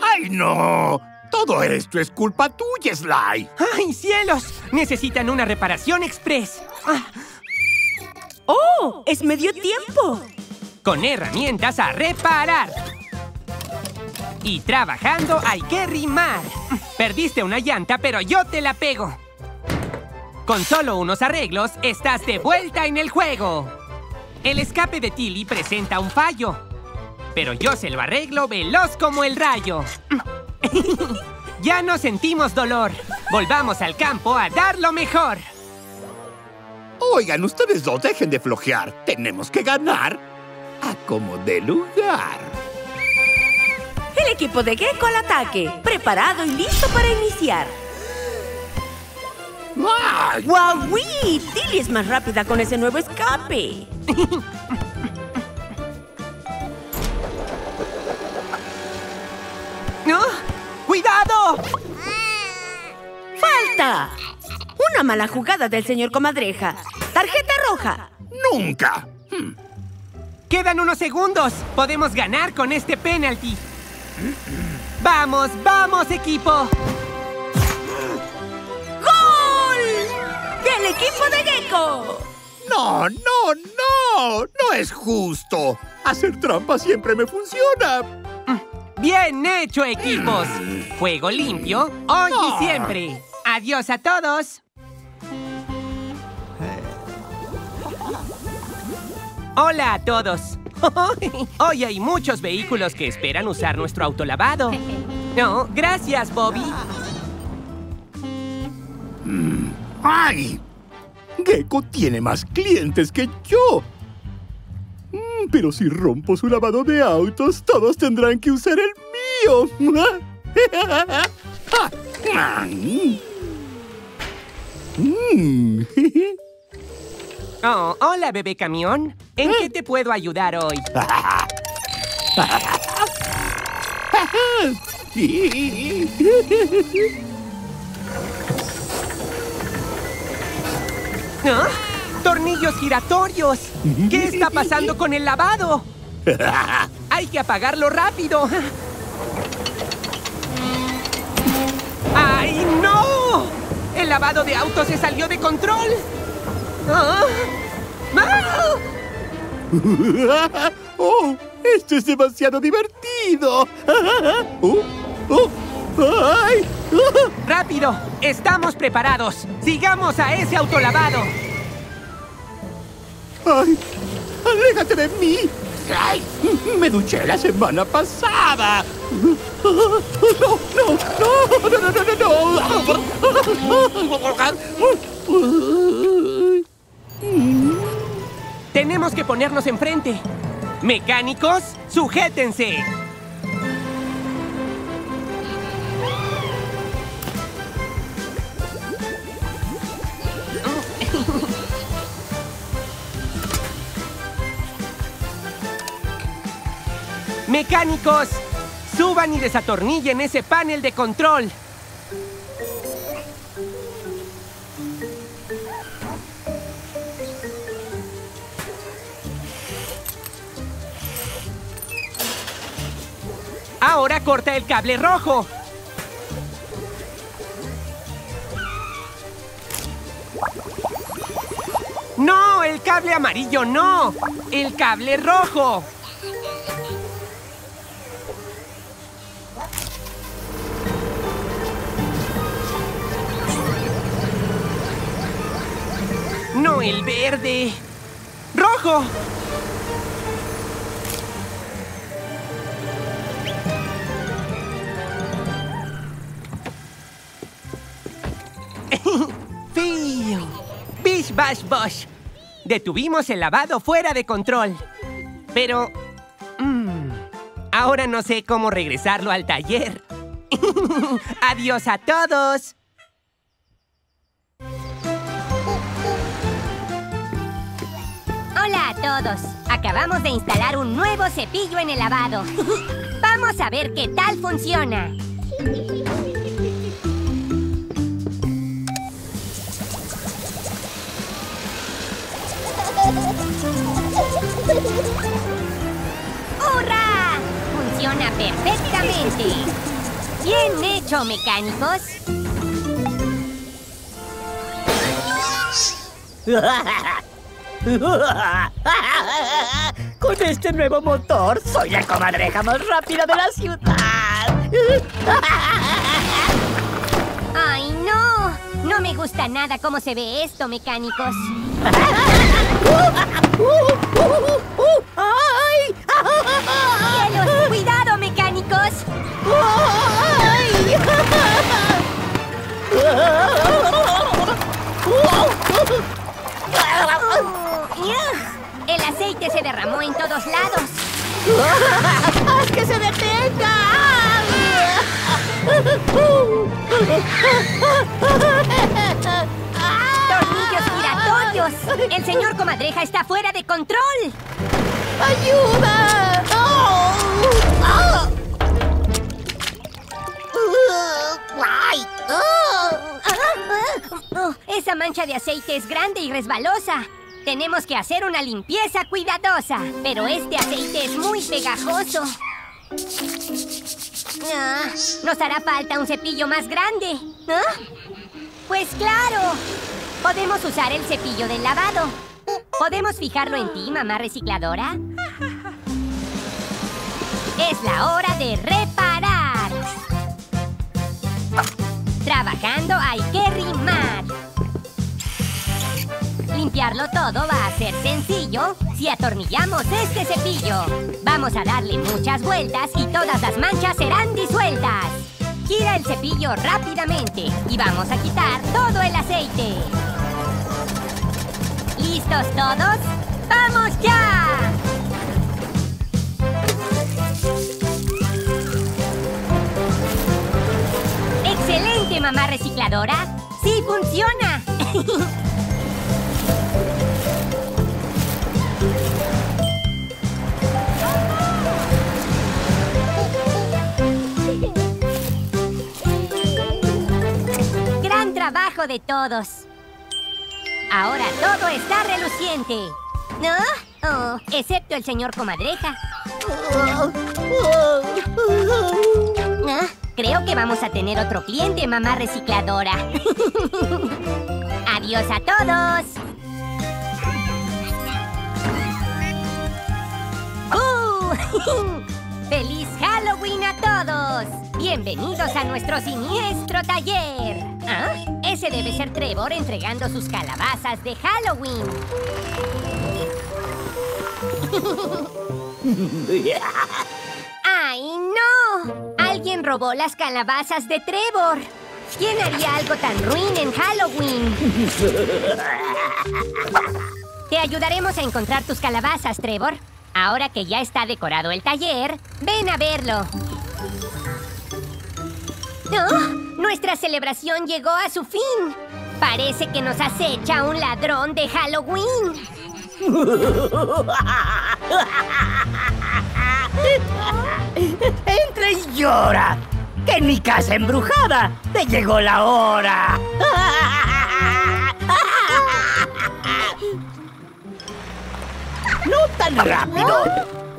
¡Ay, no! Todo esto es culpa tuya, Sly. ¡Ay, cielos! Necesitan una reparación express. Ah. ¡Oh! ¡Es medio tiempo! Con herramientas a reparar. Y trabajando hay que rimar. Perdiste una llanta, pero yo te la pego. Con solo unos arreglos, estás de vuelta en el juego. El escape de Tilly presenta un fallo. Pero yo se lo arreglo veloz como el rayo. Ya no sentimos dolor. Volvamos al campo a dar lo mejor. Oigan, ustedes dos dejen de flojear. Tenemos que ganar. A como de lugar. El equipo de Gecko al ataque. Preparado y listo para iniciar. ¡Guau! Tilly es más rápida con ese nuevo escape. ¡No! ¡Cuidado! ¡Falta! Una mala jugada del señor Comadreja. ¡Tarjeta roja! ¡Nunca! Hmm. ¡Quedan unos segundos! ¡Podemos ganar con este penalti! ¡Vamos, vamos, equipo! ¡Gol! ¡Del equipo de Gecko! ¡No, no, no! ¡No es justo! ¡Hacer trampa siempre me funciona! ¡Bien hecho, equipos! Juego limpio, hoy no. y siempre. ¡Adiós a todos! ¡Hola a todos! Hoy hay muchos vehículos que esperan usar nuestro autolavado. No, gracias, Bobby. ¡Ay! Gecko tiene más clientes que yo. Pero si rompo su lavado de autos, todos tendrán que usar el mío. Oh, hola, Bebé Camión. ¿En qué te puedo ayudar hoy? ¿Ah? ¡Tornillos giratorios! ¿Qué está pasando con el lavado? ¡Hay que apagarlo rápido! ¡Ay, no! ¡El lavado de auto se salió de control! Oh. ¡Ah! ¡Oh! ¡Esto es demasiado divertido! ¡Oh! ¡Oh! ¡Ay! ¡Oh! ¡Rápido! ¡Estamos preparados! ¡Sigamos a ese autolavado! ¡Ay! ¡Aléjate de mí! ¡Ay! ¡Me duché la semana pasada! ¡No! ¡No! ¡No! ¡No! ¡No! ¡No! ¡No! Tenemos que ponernos enfrente. Mecánicos, sujétense. Mecánicos, suban y desatornillen ese panel de control. Ahora corta el cable rojo. ¡No! ¡El cable amarillo no! ¡El cable rojo! ¡No el verde! ¡Rojo! ¡Fiu! ¡Bish, bash, bosh! Detuvimos el lavado fuera de control. Pero... Mmm, ahora no sé cómo regresarlo al taller. ¡Adiós a todos! Hola a todos. Acabamos de instalar un nuevo cepillo en el lavado. Vamos a ver qué tal funciona. ¡Hurra! Funciona perfectamente. Bien hecho, mecánicos. Con este nuevo motor, soy la comadreja más rápida de la ciudad. ¡Ay, no! No me gusta nada cómo se ve esto, mecánicos. ¡Ay! ¡Cielos! ¡Cuidado, mecánicos! ¡Ay! El aceite se derramó en todos lados. ¡Haz que se detenga! ¡Tornillos giratorios! ¡El señor comadreja está fuera de control! ¡Ayuda! ¡Oh! ¡Oh! ¡Ay! ¡Oh! Oh, esa mancha de aceite es grande y resbalosa. Tenemos que hacer una limpieza cuidadosa. Pero este aceite es muy pegajoso. Ah, nos hará falta un cepillo más grande. ¿Ah? Pues claro. Podemos usar el cepillo del lavado. ¿Podemos fijarlo en ti, mamá recicladora? Es la hora de reparar. Trabajando hay que rimar. Limpiarlo todo va a ser sencillo si atornillamos este cepillo. Vamos a darle muchas vueltas y todas las manchas serán disueltas. Gira el cepillo rápidamente y vamos a quitar todo el aceite. ¿Listos todos? ¡Vamos ya! ¡Excelente, mamá recicladora! ¡Sí funciona! Trabajo de todos. Ahora todo está reluciente. ¿No? Oh, excepto el señor comadreja. Ah, creo que vamos a tener otro cliente, mamá recicladora. Adiós a todos. Uh, ¡Feliz Halloween a todos! Bienvenidos a nuestro siniestro taller. ¿Ah? Ese debe ser Trevor entregando sus calabazas de Halloween. ¡Ay, no! Alguien robó las calabazas de Trevor. ¿Quién haría algo tan ruin en Halloween? Te ayudaremos a encontrar tus calabazas, Trevor. Ahora que ya está decorado el taller, ven a verlo. ¡Oh! Nuestra celebración llegó a su fin. Parece que nos acecha un ladrón de Halloween. Entra y llora. Que en mi casa embrujada te llegó la hora. No tan rápido.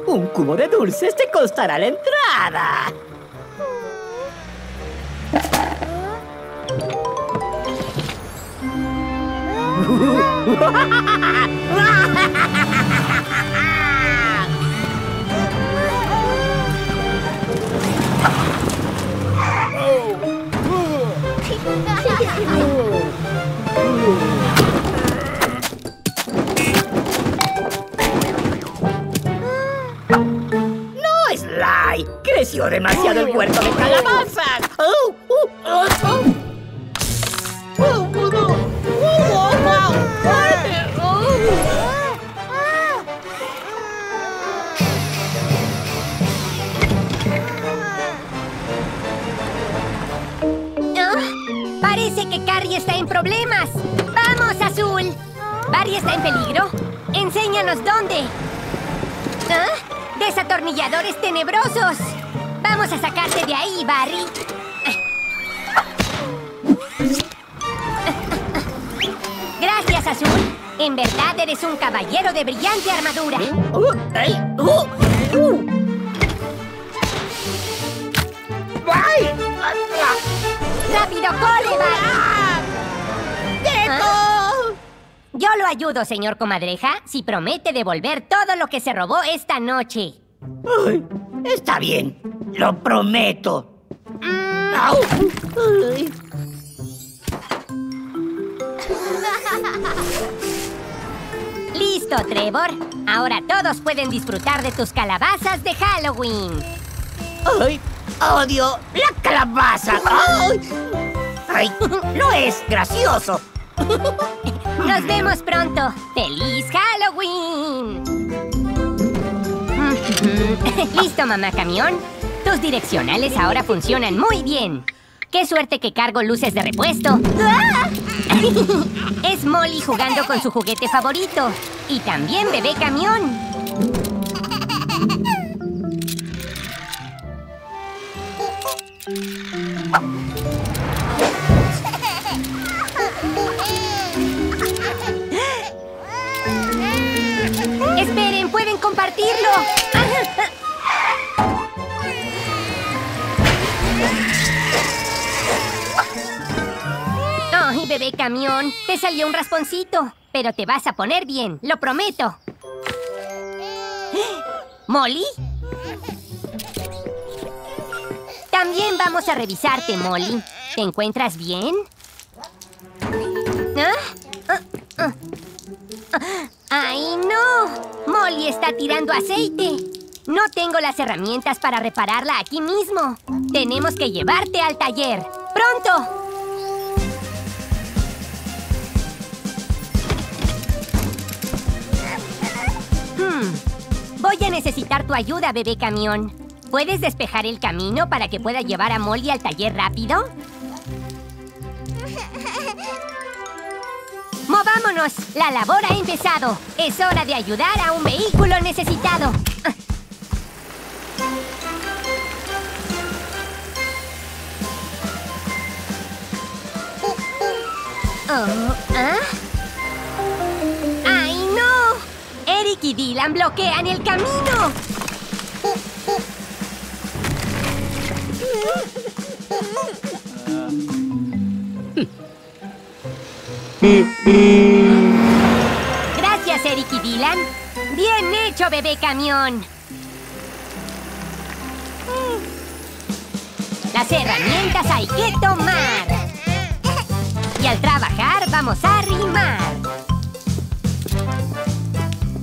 Un cubo de dulces te costará la entrada. Ha ha ha ha! creció demasiado el puerco de calabazas. Oh, oh, oh, oh. Oh, oh, oh. Oh, wow. Oh. Parece que Carrie está en problemas. ¡Vamos, Azul! ¿Barry está en peligro? ¡Enséñanos dónde! ¿Ah? ¡Desatornilladores tenebrosos! ¡Vamos a sacarte de ahí, Barry! Gracias, Azul. En verdad eres un caballero de brillante armadura. ¡Rápido, corre, Barry! ¡Gecko! ¿Ah? Yo lo ayudo, señor comadreja, si promete devolver todo lo que se robó esta noche. Ay, está bien, lo prometo. Mm. Au. Ay. Listo, Trevor. Ahora todos pueden disfrutar de tus calabazas de Halloween. Ay. ¡Odio la calabaza! ¡Ay! ¡Ay! ¡No es gracioso! ¡Nos vemos pronto! ¡Feliz Halloween! Listo, mamá camión. Tus direccionales ahora funcionan muy bien. ¡Qué suerte que cargo luces de repuesto! Es Molly jugando con su juguete favorito. Y también Bebé Camión. Esperen, pueden compartirlo. Ay, Bebé Camión, te salió un rasponcito, pero te vas a poner bien, lo prometo. ¿Molly? También vamos a revisarte, Molly. ¿Te encuentras bien? ¿Ah? ¡Ay, no! Molly está tirando aceite. No tengo las herramientas para repararla aquí mismo. Tenemos que llevarte al taller. ¡Pronto! Hmm. Voy a necesitar tu ayuda, Bebé Camión. ¿Puedes despejar el camino para que pueda llevar a Molly al taller rápido? ¡Movámonos! La labor ha empezado. Es hora de ayudar a un vehículo necesitado. Oh, ¿ah? ¡Ay, no! Eric y Dylan bloquean el camino. Gracias, Eric y Dylan. Bien hecho, Bebé Camión. Las herramientas hay que tomar. Y al trabajar vamos a rimar.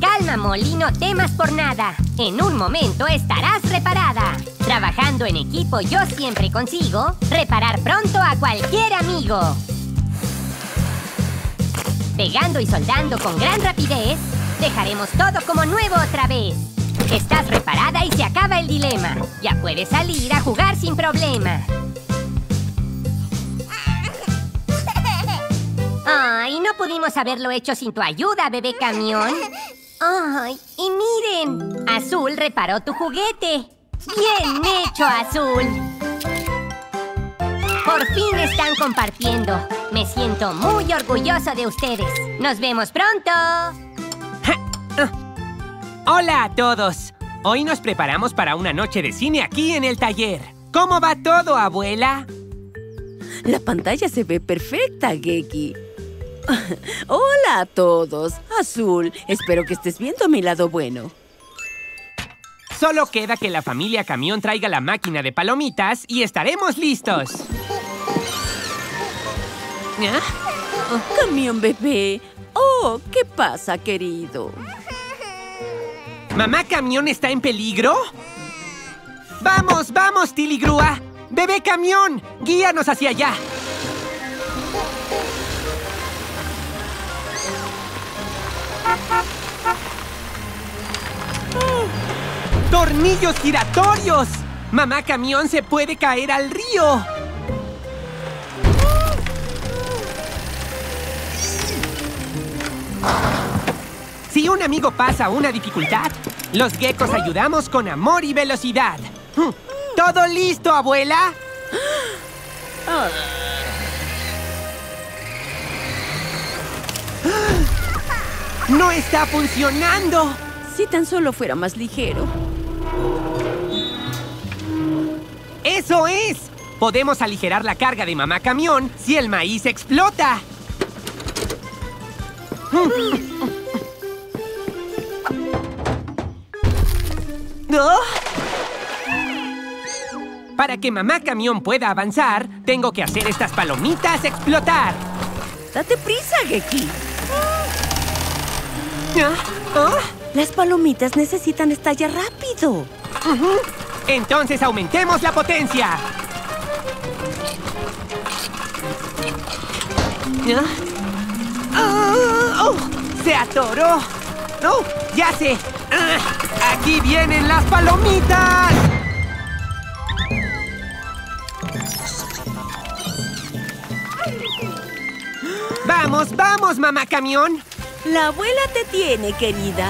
Calma, Molly, no temas por nada. En un momento estarás reparada. Trabajando en equipo, yo siempre consigo reparar pronto a cualquier amigo. Pegando y soldando con gran rapidez, dejaremos todo como nuevo otra vez. Estás reparada y se acaba el dilema. Ya puedes salir a jugar sin problema. Ay, no pudimos haberlo hecho sin tu ayuda, Bebé Camión. Ay, y miren, Azul reparó tu juguete. ¡Bien hecho, Azul! Por fin están compartiendo. Me siento muy orgulloso de ustedes. ¡Nos vemos pronto! ¡Hola a todos! Hoy nos preparamos para una noche de cine aquí en el taller. ¿Cómo va todo, abuela? La pantalla se ve perfecta, Geki. ¡Hola a todos! Azul, espero que estés viendo mi lado bueno. Solo queda que la familia Camión traiga la máquina de palomitas y estaremos listos. ¿Ah? Oh, Camión bebé. Oh, ¿qué pasa, querido? ¿Mamá Camión está en peligro? ¡Vamos, vamos, Tilly Grúa! ¡Bebé Camión! ¡Guíanos hacia allá! ¡Tornillos giratorios! ¡Mamá Camión se puede caer al río! Si un amigo pasa una dificultad, los geckos ayudamos con amor y velocidad. ¿Todo listo, abuela? ¡No está funcionando! Si tan solo fuera más ligero. ¡Eso es! Podemos aligerar la carga de mamá camión si el maíz explota. ¿No? Para que mamá camión pueda avanzar, tengo que hacer estas palomitas explotar. ¡Date prisa, Geki! ¿Ah? ¿Ah? Las palomitas necesitan estallar rápido. Uh-huh. Entonces aumentemos la potencia. ¿Ah? Oh, ¡se atoró! ¡Oh, ya sé! ¡Ah! ¡Aquí vienen las palomitas! ¡Vamos, vamos, mamá camión! La abuela te tiene, querida.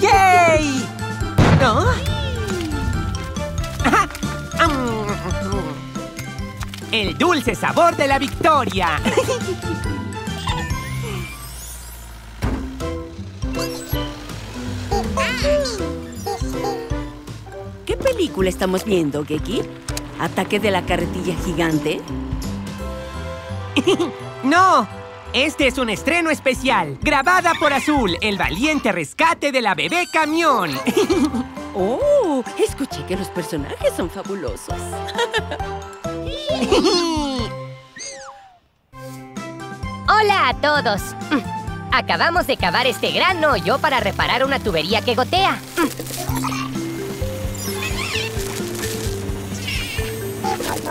¡Yay! ¿No? Ajá. El dulce sabor de la victoria. ¿Qué película estamos viendo, Geki? ¿Ataque de la carretilla gigante? ¡No! Este es un estreno especial, grabada por Azul, el valiente rescate de la bebé camión. ¡Oh! Escuché que los personajes son fabulosos. ¡Hola a todos! Acabamos de cavar este gran hoyo para reparar una tubería que gotea.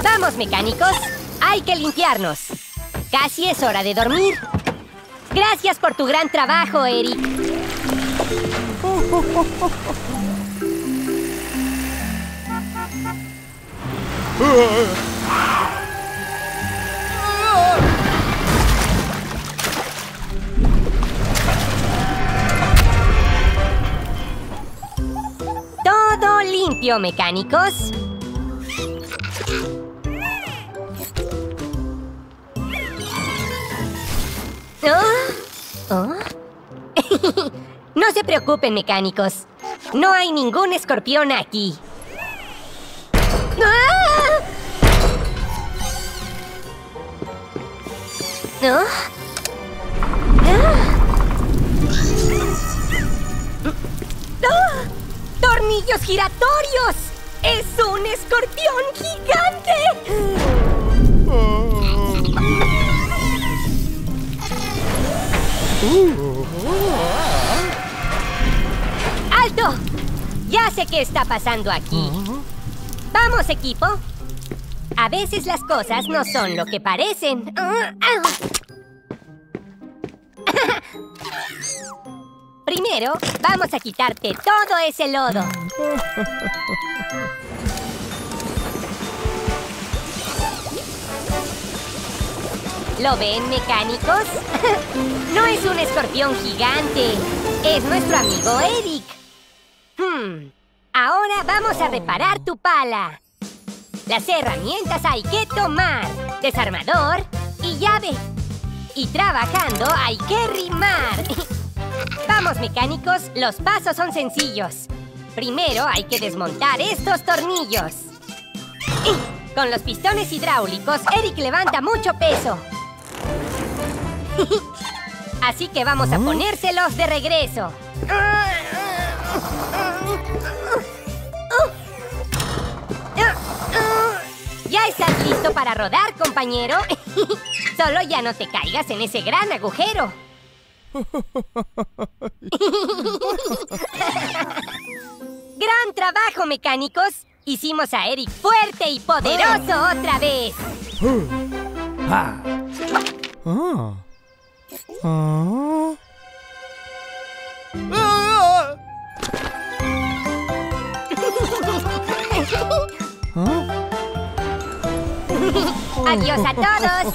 ¡Vamos, mecánicos! ¡Hay que limpiarnos! ¡Casi es hora de dormir! ¡Gracias por tu gran trabajo, Eric! ¡Todo limpio, mecánicos! Oh. Oh. No se preocupen, mecánicos. No hay ningún escorpión aquí. ¡Ah! ¿No? ¡Ah! ¡Ah! ¡Tornillos giratorios! ¡Es un escorpión gigante! Oh. ¡Alto! Ya sé qué está pasando aquí. ¡Vamos, equipo! A veces las cosas no son lo que parecen. Primero, vamos a quitarte todo ese lodo. ¿Lo ven, mecánicos? No es un escorpión gigante. Es nuestro amigo Eric. Hmm. Ahora vamos a reparar tu pala. Las herramientas hay que tomar. Desarmador y llave. Y trabajando hay que rimar. Vamos, mecánicos. Los pasos son sencillos. Primero hay que desmontar estos tornillos. Con los pistones hidráulicos, Eric levanta mucho peso. Así que vamos a ponérselos de regreso. ¿Ya estás listo para rodar, compañero? Solo ya no te caigas en ese gran agujero. ¡Gran trabajo, mecánicos! Hicimos a Eric fuerte y poderoso oh. otra vez. Uh. Ah. Oh. Oh. Ah. ¿Ah? Adiós a todos.